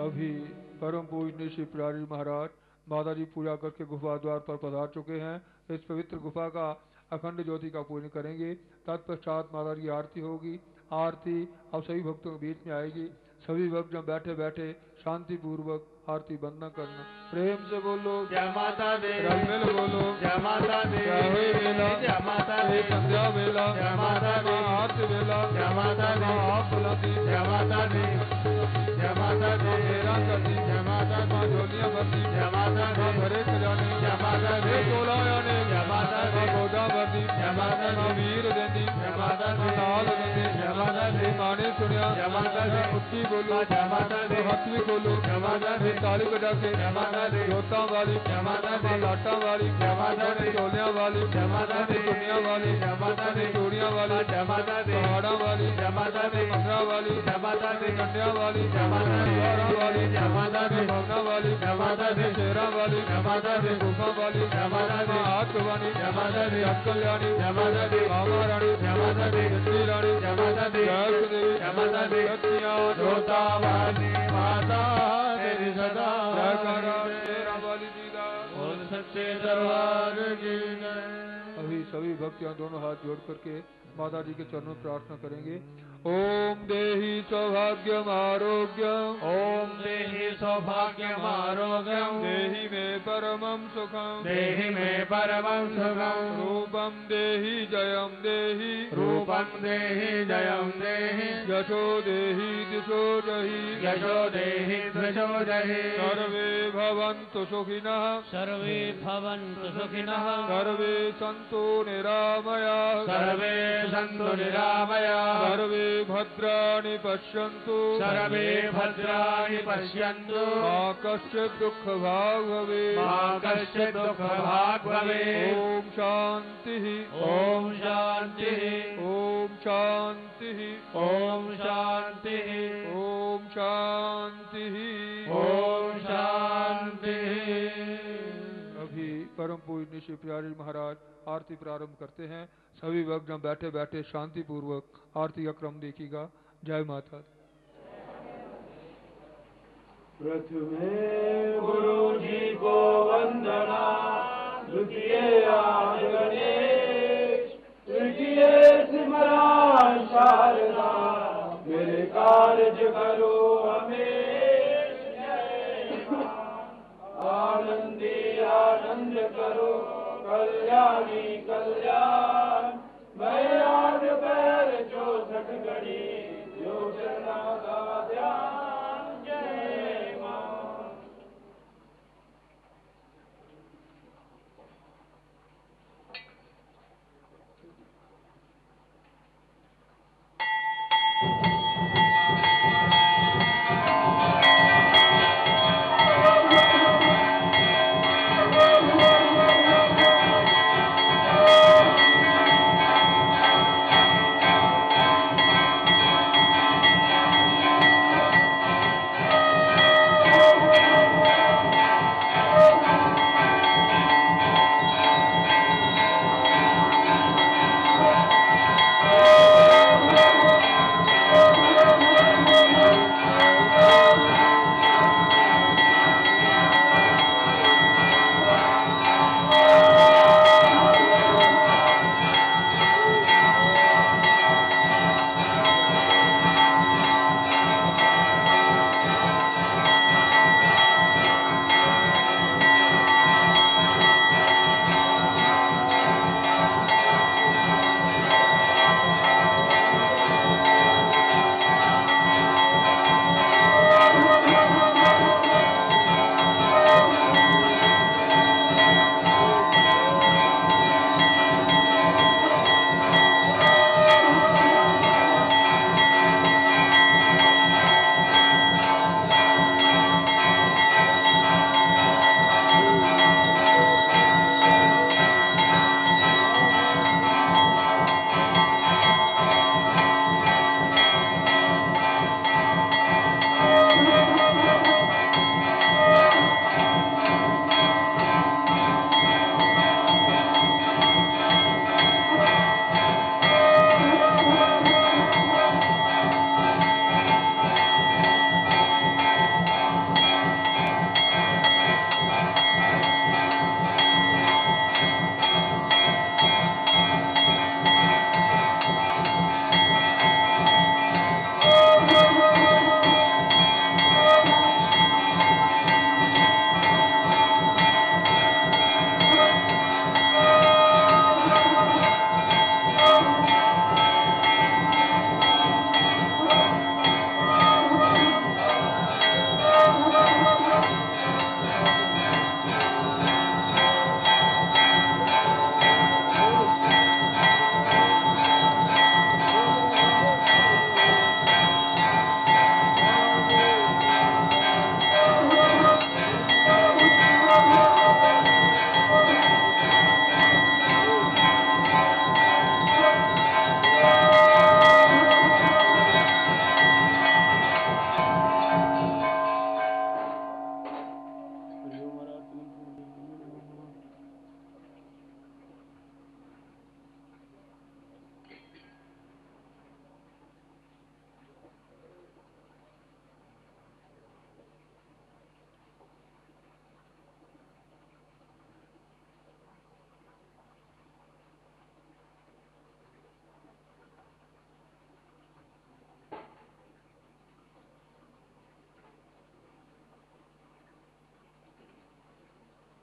अभी परम पूजनीय श्री प्यारी महाराज माता जी पूजा करके गुफा द्वार पर पधार चुके हैं। इस पवित्र गुफा का अखंड ज्योति का पूजन करेंगे। तत्पश्चात माता जी आरती होगी। आरती अब सभी भक्तों के बीच में आएगी। सभी भक्त जब बैठे बैठे शांति पूर्वक आरती बंद न करना। प्रेम से बोलो जय माता दे, रंगमेल बोलो जय माता दे, जय मेला जय माता दे, संध्या मेला जय माता दे, आरती मेला जय माता दे, आप बुलाती जय माता दे, जय माता दे, मेरा करती जय माता दे, जोलिया भरती जय माता दे, भरे खजाने जय माता दे, तोला याने जय माता दे, बोधा भरती जय माता दे, वीर देती जय माता दे, नाल देती जय माता दे, माने सुनिया जय माता दे, कुत्ती बोलो जय माता दे, हथवी बोलो जय माता दे, ताली बजा के जमाता दे, जोता वाली जमाता दे, लाटा वाली जमाता दे, चोलिया वाली जमाता दे, दुनिया वाली जमाता दे, चूड़िया वाली जमाता दे, पहाड़ा वाली जमाता दे, मंगरा वाली जमाता दे, कंडिया वाली जमाता दे, हरा वाली जमाता दे, भवना वाली जमाता दे, शेरा वाली जमाता दे, गुफा वाली जमाता दे, आत्मवाणी जमाता दे, अक्कल्याणी जमाता दे, बाबा रानी जमाता दे, श्री रानी जमाता दे, जय देवी जमाता दे, सतिया जोता वाली माता तेरी सच्चे दरबार की। अभी सभी भक्त यहाँ दोनों हाथ जोड़ करके माता जी के चरणों प्रार्थना करेंगे। ओम देहि सौभाग्यम आरोग्यम, ओम देहि सौभाग्यम आरोग्यम, देहि मे परमं सुखम, देहि मे परमं सुखम, रूपम देहि जयम देहि, रूपम देहि जयम देहि, यशो देहि दिशो जहि, यशो देहि दिशो जहि, सर्वे भवन्तु सुखिनः, सर्वे भवन्तु सुखिनः, सर्वे सन्तु निरामयाः, सर्वे सन्तु निरामया सर्वे भद्राणि पश्यन्तु सर्वे भद्राणि पश्यन्तु मा कश्चित् दुःखभाग् भवेत् मा कश्चित् दुःखभाग् भवेत् ॐ शान्तिः ॐ शान्तिः ॐ शान्तिः ॐ शान्तिः ॐ शान्तिः ॐ शान्तिः। अभी परम पूजनीय श्री प्यारे महाराज आरती प्रारंभ करते हैं। सभी भक्त बैठे बैठे शांति पूर्वक आरती का क्रम देखिएगा। जय माता। प्रथमे गुरु जी को वंदना, द्वितीय गणेश, तृतीय सिमरा शारदा, मेरे कार्य करो हमें। आनंदी आनंद करो, कल्याणी कल्याण, मैं आज पैर जो सटगड़ी योजना का ध्यान। जय मां।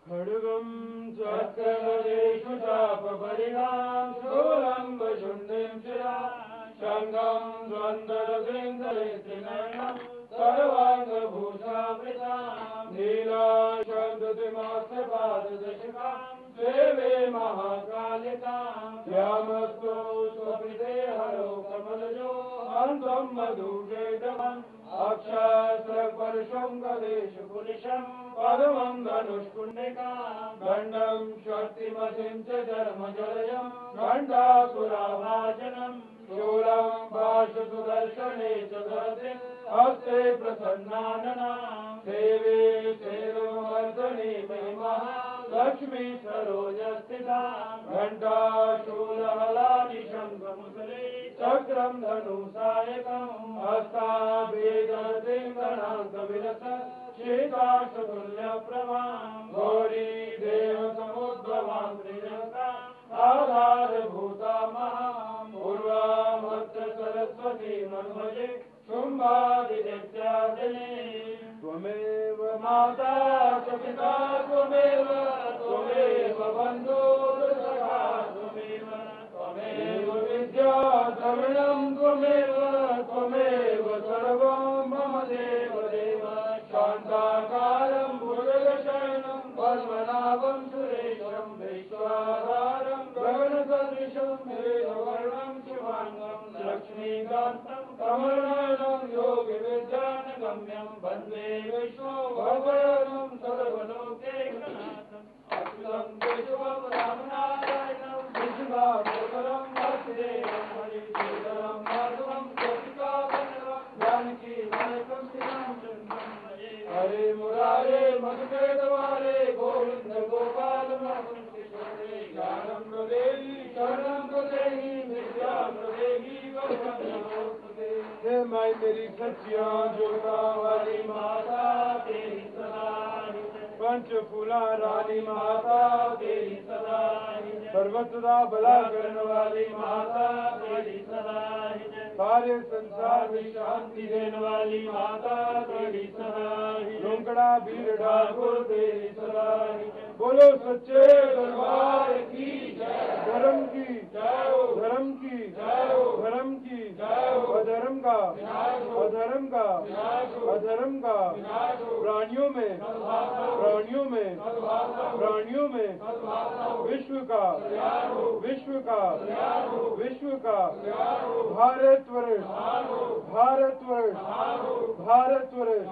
खड्गं चक्रगणेशशापभरिणां शूलं वशुण्डिं शङ्खं द्वन्द्वरसिंहलेतिनयनं सर्वाङ्गभूषामृतां नीलां शब्दतिमास्त्रपाददशकाम् देवे महाकालिका ध्यामस्तु स्वपिते हरो कमलजो हंसं मधुकेटवम् अक्षस्रपर्शं गदेशकुनिशं पद्मं धनुष्कुण्डिकां गण्डं शक्तिमसिं च धर्मजलयं गण्डासुराभाजनं शूलं पाशसुदर्शने च धरतिं हस्ते प्रसन्नाननां देवे सेवमर्दने महिमः लक्ष्मी सरोजस्थिता घण्टाशूलहलानिशङ्खमुसले चक्रं धनुसायकं हस्ताभेदर्दिङ्गणाङ्कविलस शीताशतुल्यप्रभां गौरी देवसमुद्भवां त्रिजगतां आधारभूता महां पूर्वामत्र सरस्वती मन्मये शुम्भादिदेत्यादिने त्वमेव माता च पिता त्वमेव त्वमेव बन्धो सखा त्वमेव त्वमेव विद्या द्रविणं त्वमेव त्वमेव सर्वं मम देव देव शान्ताकारं भुजगशयनं पद्मनाभं सुरेशं वैश्वाधारं गगनसदृशं मेघवर्णं शुभाङ्गं लक्ष्मीकान्तम् कमलानं योगिविद्यानगम्यं वन्दे विश्वभुवनं सर्वलोकैकनाथं अखिलं केशवं रामनारायणं विष्णुं वासुदेवं हरिं माधवं गोपिकावल्लभं जानकीनन्दनं श्रीरामचन्द्रं भजे हरे मुरारे मधुकेतवारे गोविन्द गोपाल मुकुन्द किशोरे ज्ञानं प्रदेहि शरणं प्रदेहि विद्यां प्रदेहि वरदं हे माई मेरी सचिया जोगा वाली माता तेरी सदा पंच फूला रानी माता तेरी सदा सर्वसदा भला करने वाली माता तेरी सदा सारे संसार में शांति देने वाली माता तेरी सदा रोकड़ा भीड़ ठाकुर तेरी सदा बोलो सच्चे दरबार की धर्म की धर्म की धर्म की अधर्म का अधर्म का अधर्म का प्राणियों में प्राणियों में प्राणियों में विश्व का विश्व का विश्व का भारतवर्ष भारतवर्ष भारतवर्ष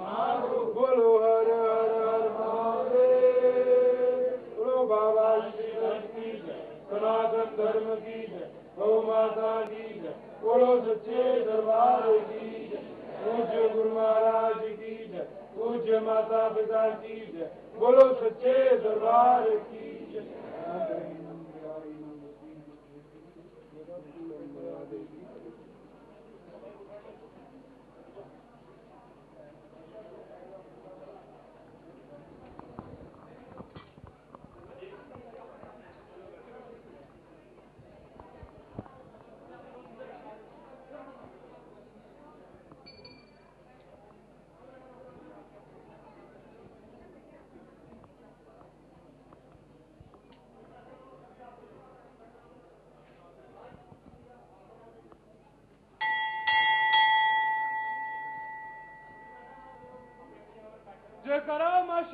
बोलो हर हर हर महादेव बोलो बाबा की जय सनातन धर्म की जय गौ माता की जय बोलो सच्चे दरबार की जय पूज्य गुरु महाराज की जय पूज्य माता पिता की जय बोलो सच्चे दरबार की जय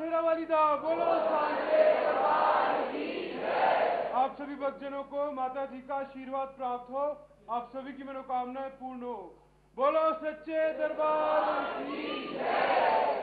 बोलो आप सभी भक्तजनों को माता जी का आशीर्वाद प्राप्त हो, आप सभी की मनोकामनाएं पूर्ण हो। बोलो सच्चे दरबार की जय।